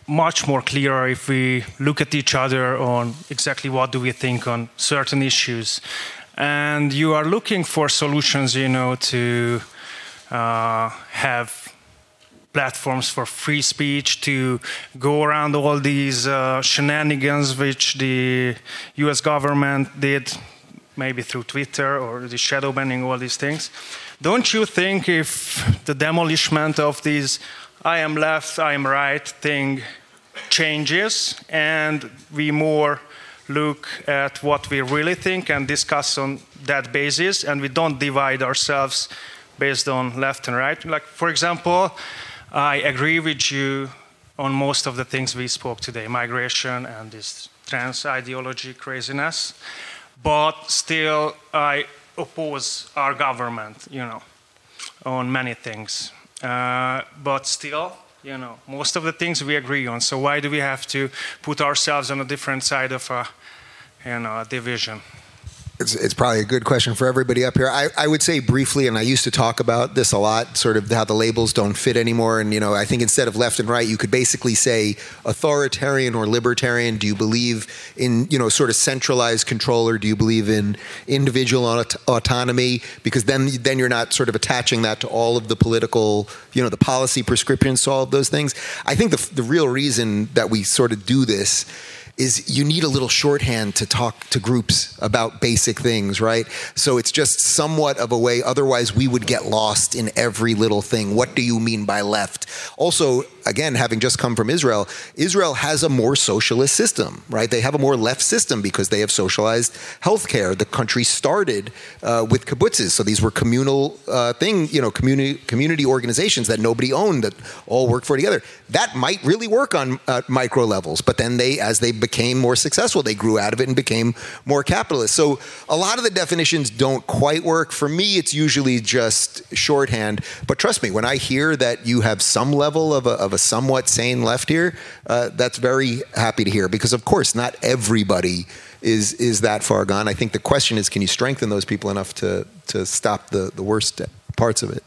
much more clearer if we look at each other on exactly what do we think on certain issues. And you are looking for solutions, you know, to uh, have platforms for free speech, to go around all these uh, shenanigans which the U S government did, maybe through Twitter or the shadow banning, all these things. Don't you think if the demolishment of these I am left, I am right thing changes and we more look at what we really think and discuss on that basis, and we don't divide ourselves based on left and right? Like, for example, I agree with you on most of the things we spoke today, migration and this trans ideology craziness, but still I oppose our government, you know, on many things. Uh, but still, you know, most of the things we agree on. So why do we have to put ourselves on a different side of a, you know, a division? It's, it's probably a good question for everybody up here. I, I would say briefly, and I used to talk about this a lot, sort of how the labels don't fit anymore. And, you know, I think instead of left and right, you could basically say authoritarian or libertarian. Do you believe in, you know, sort of centralized control, or do you believe in individual aut autonomy? Because then, then you're not sort of attaching that to all of the political, you know, the policy prescriptions to all of those things. I think the, the real reason that we sort of do this is you need a little shorthand to talk to groups about basic things, right? So it's just somewhat of a way, otherwise we would get lost in every little thing. What do you mean by left? Also, again, having just come from Israel, Israel has a more socialist system, right? They have a more left system because they have socialized healthcare. The country started uh, with kibbutzes. So these were communal uh, thing, you know, community, community organizations that nobody owned that all worked for together. That might really work on uh, micro levels, but then they, as they became more successful, they grew out of it and became more capitalist. So a lot of the definitions don't quite work. For me, it's usually just shorthand, but trust me, when I hear that you have some level of a, of a somewhat sane left here, uh, that's very happy to hear, because of course not everybody is is that far gone. I think the question is, can you strengthen those people enough to, to stop the, the worst parts of it?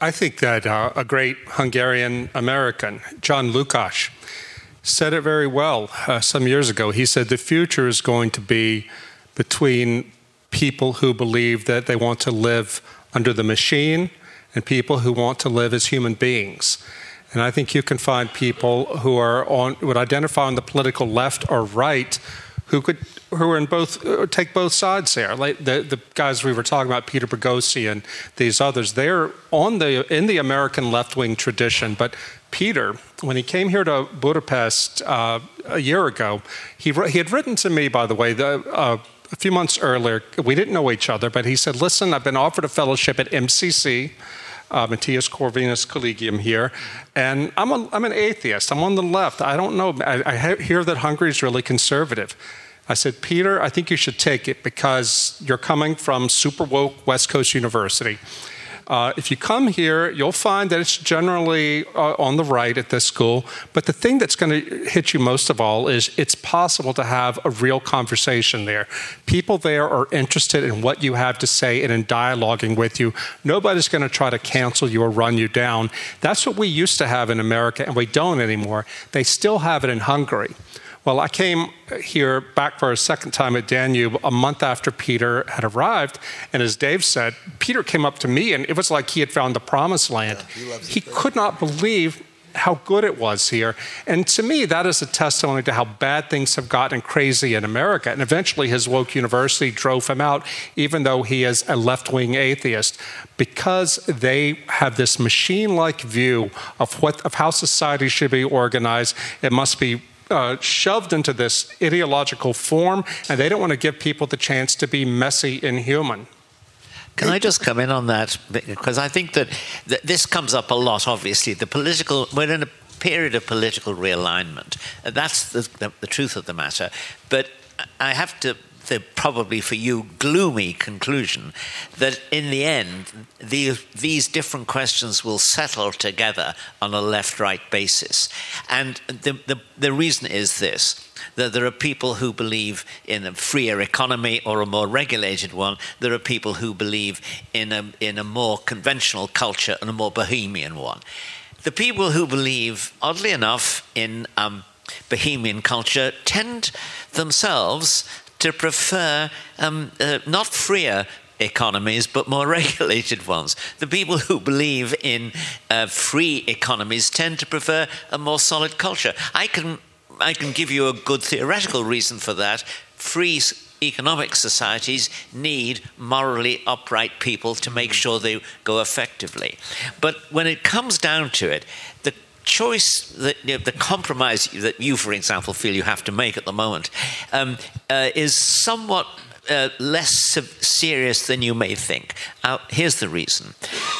I think that uh, a great Hungarian American, John Lukács, said it very well uh, some years ago. He said the future is going to be between people who believe that they want to live under the machine and people who want to live as human beings. And I think you can find people who are on, would identify on the political left or right, who could, who are in both, take both sides there. Like the, the guys we were talking about, Peter Boghossian and these others, they're on the, in the American left-wing tradition. But Peter, when he came here to Budapest uh, a year ago, he, he had written to me, by the way, the, uh, a few months earlier. We didn't know each other, but he said, listen, I've been offered a fellowship at M C C, uh, Matthias Corvinus Collegium here, and I'm, a, I'm an atheist. I'm on the left. I don't know. I, I hear that Hungary is really conservative. I said, Peter, I think you should take it because you're coming from super woke West Coast University. Uh, if you come here, you'll find that it's generally uh, on the right at this school. But the thing that's going to hit you most of all is it's possible to have a real conversation there. People there are interested in what you have to say and in dialoguing with you. Nobody's going to try to cancel you or run you down. That's what we used to have in America, and we don't anymore. They still have it in Hungary. Well, I came here back for a second time at Danube a month after Peter had arrived. And as Dave said, Peter came up to me and it was like he had found the promised land. Yeah, he loves he it, could not believe how good it was here. And to me, that is a testimony to how bad things have gotten crazy in America. And eventually his woke university drove him out, even though he is a left-wing atheist, because they have this machine-like view of, what, of how society should be organized. It must be Uh, shoved into this ideological form, and they don't want to give people the chance to be messy and human. Can I just come in on that? Because I think that th this comes up a lot, obviously. The political, we're in a period of political realignment. That's the, the, the truth of the matter. But I have to, the probably for you gloomy conclusion that in the end, the, these different questions will settle together on a left-right basis. And the, the, the reason is this, that there are people who believe in a freer economy or a more regulated one. There are people who believe in a, in a more conventional culture and a more bohemian one. The people who believe, oddly enough, in um, bohemian culture tend themselves to prefer um, uh, not freer economies, but more regulated ones. The people who believe in uh, free economies tend to prefer a more solid culture. I can, I can give you a good theoretical reason for that. Free economic societies need morally upright people to make sure they go effectively. But when it comes down to it, the choice, that, you know, the compromise that you, for example, feel you have to make at the moment um, uh, is somewhat uh, less serious than you may think. Uh, here's the reason.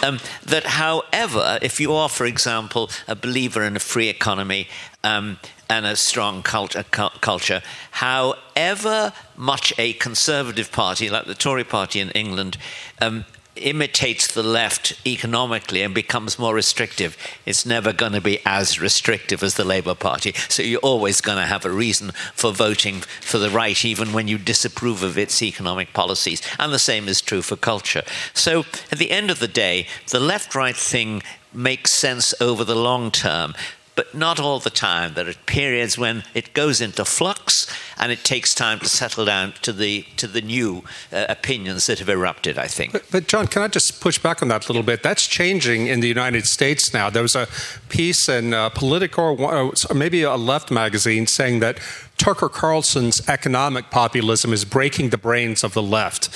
Um, that, however, if you are, for example, a believer in a free economy um, and a strong culture, culture, however much a conservative party, like the Tory party in England, um, imitates the left economically and becomes more restrictive, it's never going to be as restrictive as the Labour Party. So you're always going to have a reason for voting for the right, even when you disapprove of its economic policies. And the same is true for culture. So at the end of the day, the left-right thing makes sense over the long term, but not all the time. There are periods when it goes into flux and it takes time to settle down to the to the new uh, opinions that have erupted, I think. But, but, John, can I just push back on that a little bit? That's changing in the United States now. There was a piece in uh, Politico, or maybe a Left magazine, saying that Tucker Carlson's economic populism is breaking the brains of the left.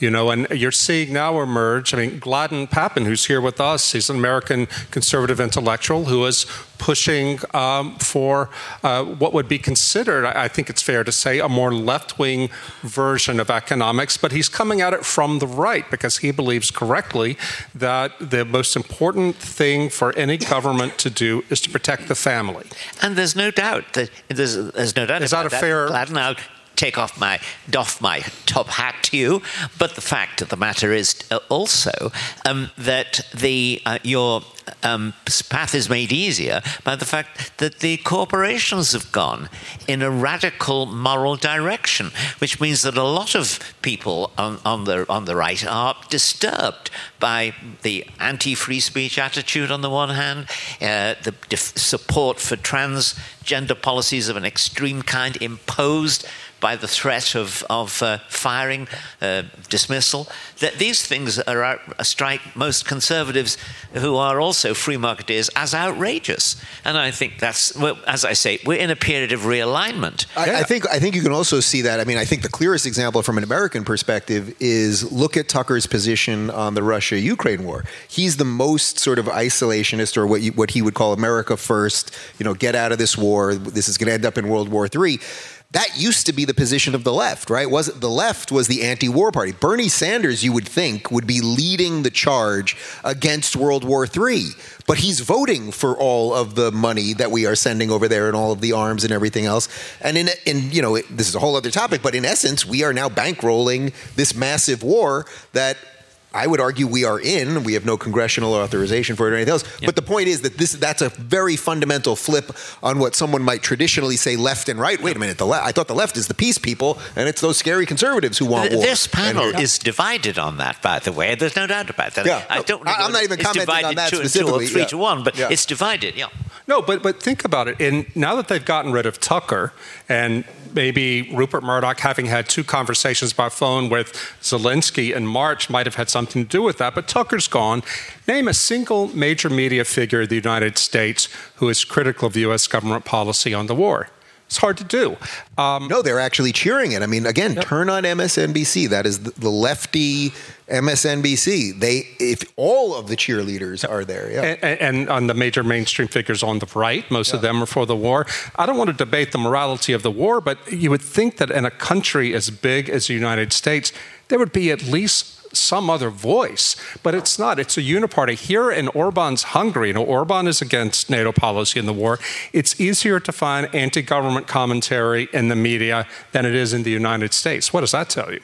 You know, and you're seeing now emerge, I mean, Gladden Pappen, who's here with us, he's an American conservative intellectual who is pushing um, for uh, what would be considered, I think it's fair to say, a more left-wing version of economics. But he's coming at it from the right because he believes correctly that the most important thing for any government to do is to protect the family. And there's no doubt that, there's, there's no doubt is about that. Is that a fair... Gladden, I'll take off my, doff my top hat to you, but the fact of the matter is also um, that the uh, your um, path is made easier by the fact that the corporations have gone in a radical moral direction, which means that a lot of people on, on the on the right are disturbed by the anti-free speech attitude on the one hand, uh, the def- support for transgender policies of an extreme kind imposed by the threat of, of uh, firing, uh, dismissal, that these things are, are strike most conservatives who are also free marketeers as outrageous. And I think that's, well, as I say, we're in a period of realignment. I, yeah. I think I think you can also see that. I mean, I think the clearest example from an American perspective is look at Tucker's position on the Russia-Ukraine war. He's the most sort of isolationist, or what, you, what he would call America first, you know, get out of this war, this is going to end up in World War Three. That used to be the position of the left, right? Was it, the left was the anti-war party. Bernie Sanders, you would think, would be leading the charge against World War Three, but he's voting for all of the money that we are sending over there and all of the arms and everything else. And in, in you know, it, this is a whole other topic, but in essence, we are now bankrolling this massive war that I would argue we are in. We have no congressional authorization for it or anything else. Yeah. But the point is that this that's a very fundamental flip on what someone might traditionally say left and right. Wait a minute, the le- I thought the left is the peace people, and it's those scary conservatives who want war. This panel and, is divided on that, by the way. There's no doubt about that. Yeah. I don't no, I'm not even commenting on that two specifically. It's divided two or three yeah. to one, but yeah. it's divided, yeah. No, but but think about it. And now that they've gotten rid of Tucker, and maybe Rupert Murdoch, having had two conversations by phone with Zelensky in March, might have had something to do with that. But Tucker's gone. Name a single major media figure in the United States who is critical of U S government policy on the war. It's hard to do. Um, no, they're actually cheering it. I mean, again, yep. turn on M S N B C. That is the lefty M S N B C. They, if all of the cheerleaders yep. are there. Yeah. And, and on the major mainstream figures on the right, most yeah. of them are for the war. I don't want to debate the morality of the war, but you would think that in a country as big as the United States, there would be at least some other voice, but it's not. It's a uniparty. Here in Orban's Hungary, you know, Orban is against NATO policy in the war. It's easier to find anti-government commentary in the media than it is in the United States. What does that tell you?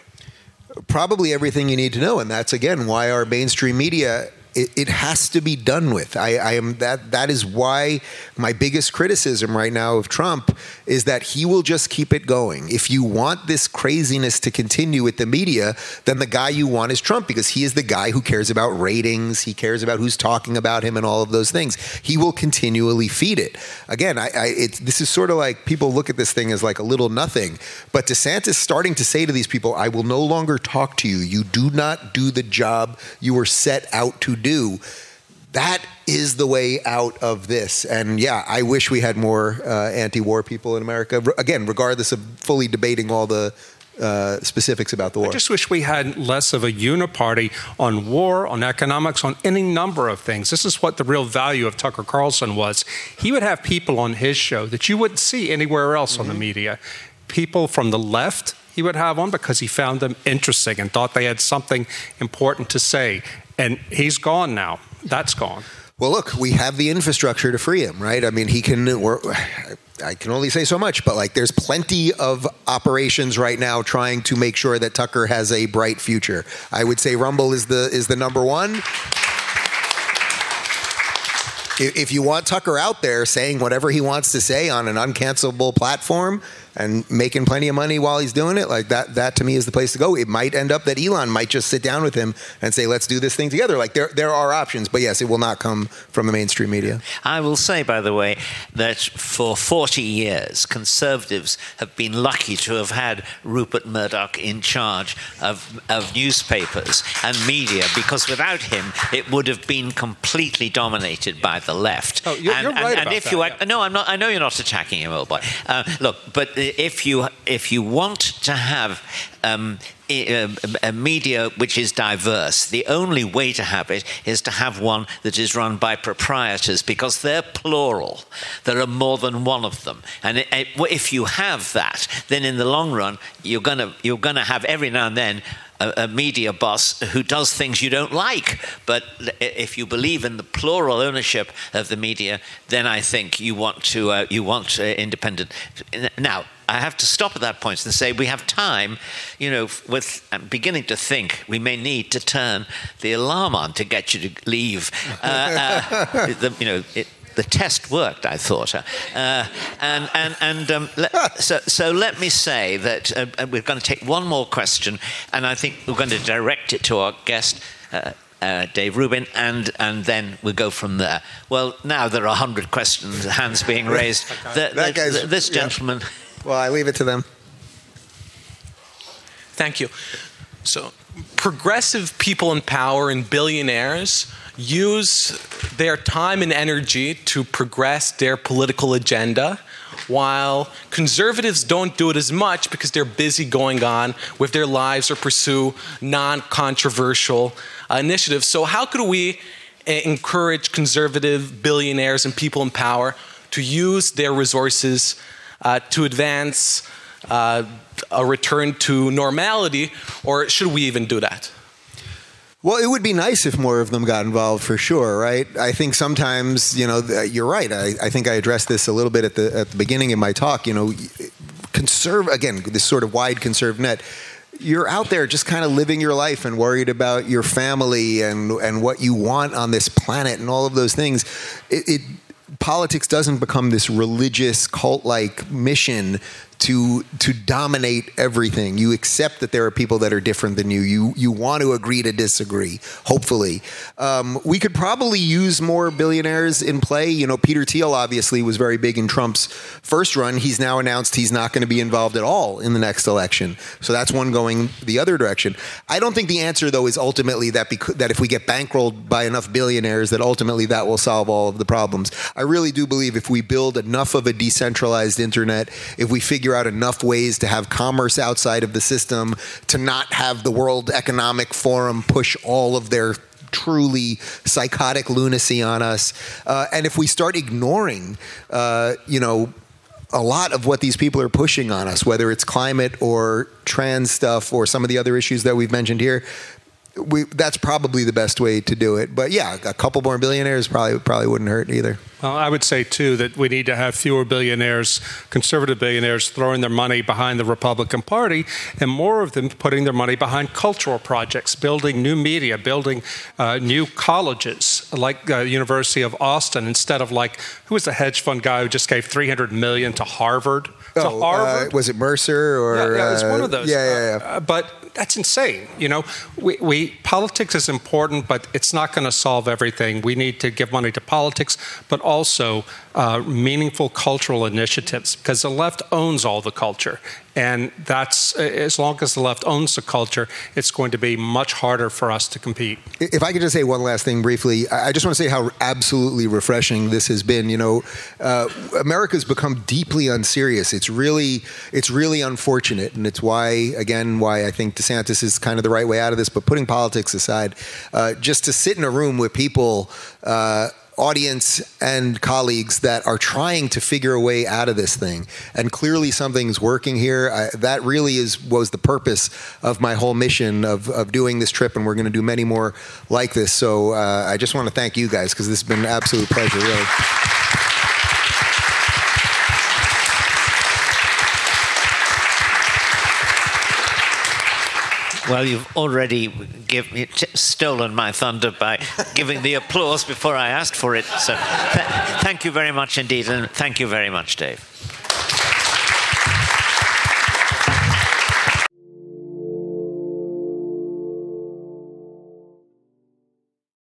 Probably everything you need to know, and that's, again, why our mainstream media... It, it has to be done with. I, I am that. That is why my biggest criticism right now of Trump is that he will just keep it going. If you want this craziness to continue with the media, then the guy you want is Trump, because he is the guy who cares about ratings. He cares about who's talking about him and all of those things. He will continually feed it. Again, I, I, it's, this is sort of like people look at this thing as like a little nothing. But DeSantis starting to say to these people, I will no longer talk to you. You do not do the job you were set out to do. do, that is the way out of this. And yeah, I wish we had more uh, anti-war people in America, Re- again, regardless of fully debating all the uh, specifics about the war. I just wish we had less of a uniparty on war, on economics, on any number of things. This is what the real value of Tucker Carlson was. He would have people on his show that you wouldn't see anywhere else mm-hmm. on the media. People from the left he would have on because he found them interesting and thought they had something important to say. And he's gone now. That's gone. Well, look, we have the infrastructure to free him, right? I mean, he can... We're, I can only say so much, but like there's plenty of operations right now trying to make sure that Tucker has a bright future. I would say Rumble is the is the number one. If you want Tucker out there saying whatever he wants to say on an uncancelable platform and making plenty of money while he's doing it, like that, that to me is the place to go. It might end up that Elon might just sit down with him and say, let's do this thing together. Like there, there are options, but yes, it will not come from the mainstream media. I will say, by the way, that for forty years, conservatives have been lucky to have had Rupert Murdoch in charge of, of newspapers and media, because without him, it would have been completely dominated by the left. Oh, you're, and, you're right and, about and if that, you are, yeah. No, I'm not. I know you're not attacking him, old boy. Uh, look, but if you if you want to have um, a, a media which is diverse, the only way to have it is to have one that is run by proprietors, because they're plural. There are more than one of them, and it, it, if you have that, then in the long run, you're gonna you're gonna have every now and then a media boss who does things you don't like. But if you believe in the plural ownership of the media, then I think you want to uh, you want uh, independent. Now, I have to stop at that point and say we have time, you know, with I'm beginning to think we may need to turn the alarm on to get you to leave. Uh, uh, the, you know, it, the test worked, I thought. Uh, and and, and um, let, so, so let me say that uh, we're going to take one more question, and I think we're going to direct it to our guest, uh, uh, Dave Rubin, and, and then we'll go from there. Well, now there are one hundred questions, hands being raised. The, the, the, this gentleman... Yeah. Well, I leave it to them. Thank you. So progressive people in power and billionaires use their time and energy to progress their political agenda, while conservatives don't do it as much because they're busy going on with their lives or pursue non-controversial uh, initiatives. So how could we uh, encourage conservative billionaires and people in power to use their resources uh, to advance uh, a return to normality, or should we even do that? Well, it would be nice if more of them got involved, for sure, right? I think sometimes, you know, you're right. I, I think I addressed this a little bit at the at the beginning in my talk. You know, conserve again, this sort of wide conserve net. You're out there just kind of living your life and worried about your family and and what you want on this planet and all of those things. It, it politics doesn't become this religious cult-like mission to to dominate everything. You accept that there are people that are different than you. You you want to agree to disagree, hopefully. Um, we could probably use more billionaires in play. You know, Peter Thiel obviously was very big in Trump's first run. He's now announced he's not going to be involved at all in the next election. So that's one going the other direction. I don't think the answer, though, is ultimately that bec- that if we get bankrolled by enough billionaires, that ultimately that will solve all of the problems. I really do believe if we build enough of a decentralized internet, if we figure out enough ways to have commerce outside of the system, to not have the World Economic Forum push all of their truly psychotic lunacy on us. Uh, and if we start ignoring, uh, you know, a lot of what these people are pushing on us, whether it's climate or trans stuff or some of the other issues that we've mentioned here, we, that's probably the best way to do it. But yeah, a couple more billionaires probably probably wouldn't hurt either. Well, I would say, too, that we need to have fewer billionaires, conservative billionaires, throwing their money behind the Republican Party, and more of them putting their money behind cultural projects, building new media, building uh, new colleges, like uh, University of Austin, instead of like, who was the hedge fund guy who just gave three hundred million dollars to Harvard? Oh, to Harvard? Uh, was it Mercer? Or, yeah, yeah, it was one of those. Yeah, yeah, yeah. Uh, but that's insane. You know, we, we politics is important, but it's not going to solve everything. We need to give money to politics, but also uh, meaningful cultural initiatives, because the left owns all the culture. And that's, as long as the left owns the culture, it's going to be much harder for us to compete. If I could just say one last thing briefly, I just want to say how absolutely refreshing this has been. You know, uh, America's become deeply unserious. It's really, it's really unfortunate, and it's why, again, why I think DeSantis is kind of the right way out of this. But putting politics aside, uh, just to sit in a room with people. Uh, audience and colleagues that are trying to figure a way out of this thing. And clearly something's working here. I, that really is was the purpose of my whole mission of, of doing this trip, and we're going to do many more like this. So uh, I just want to thank you guys, because this has been an absolute pleasure, really. Well, you've already give, stolen my thunder by giving the applause before I asked for it. So th- thank you very much indeed, and thank you very much, Dave.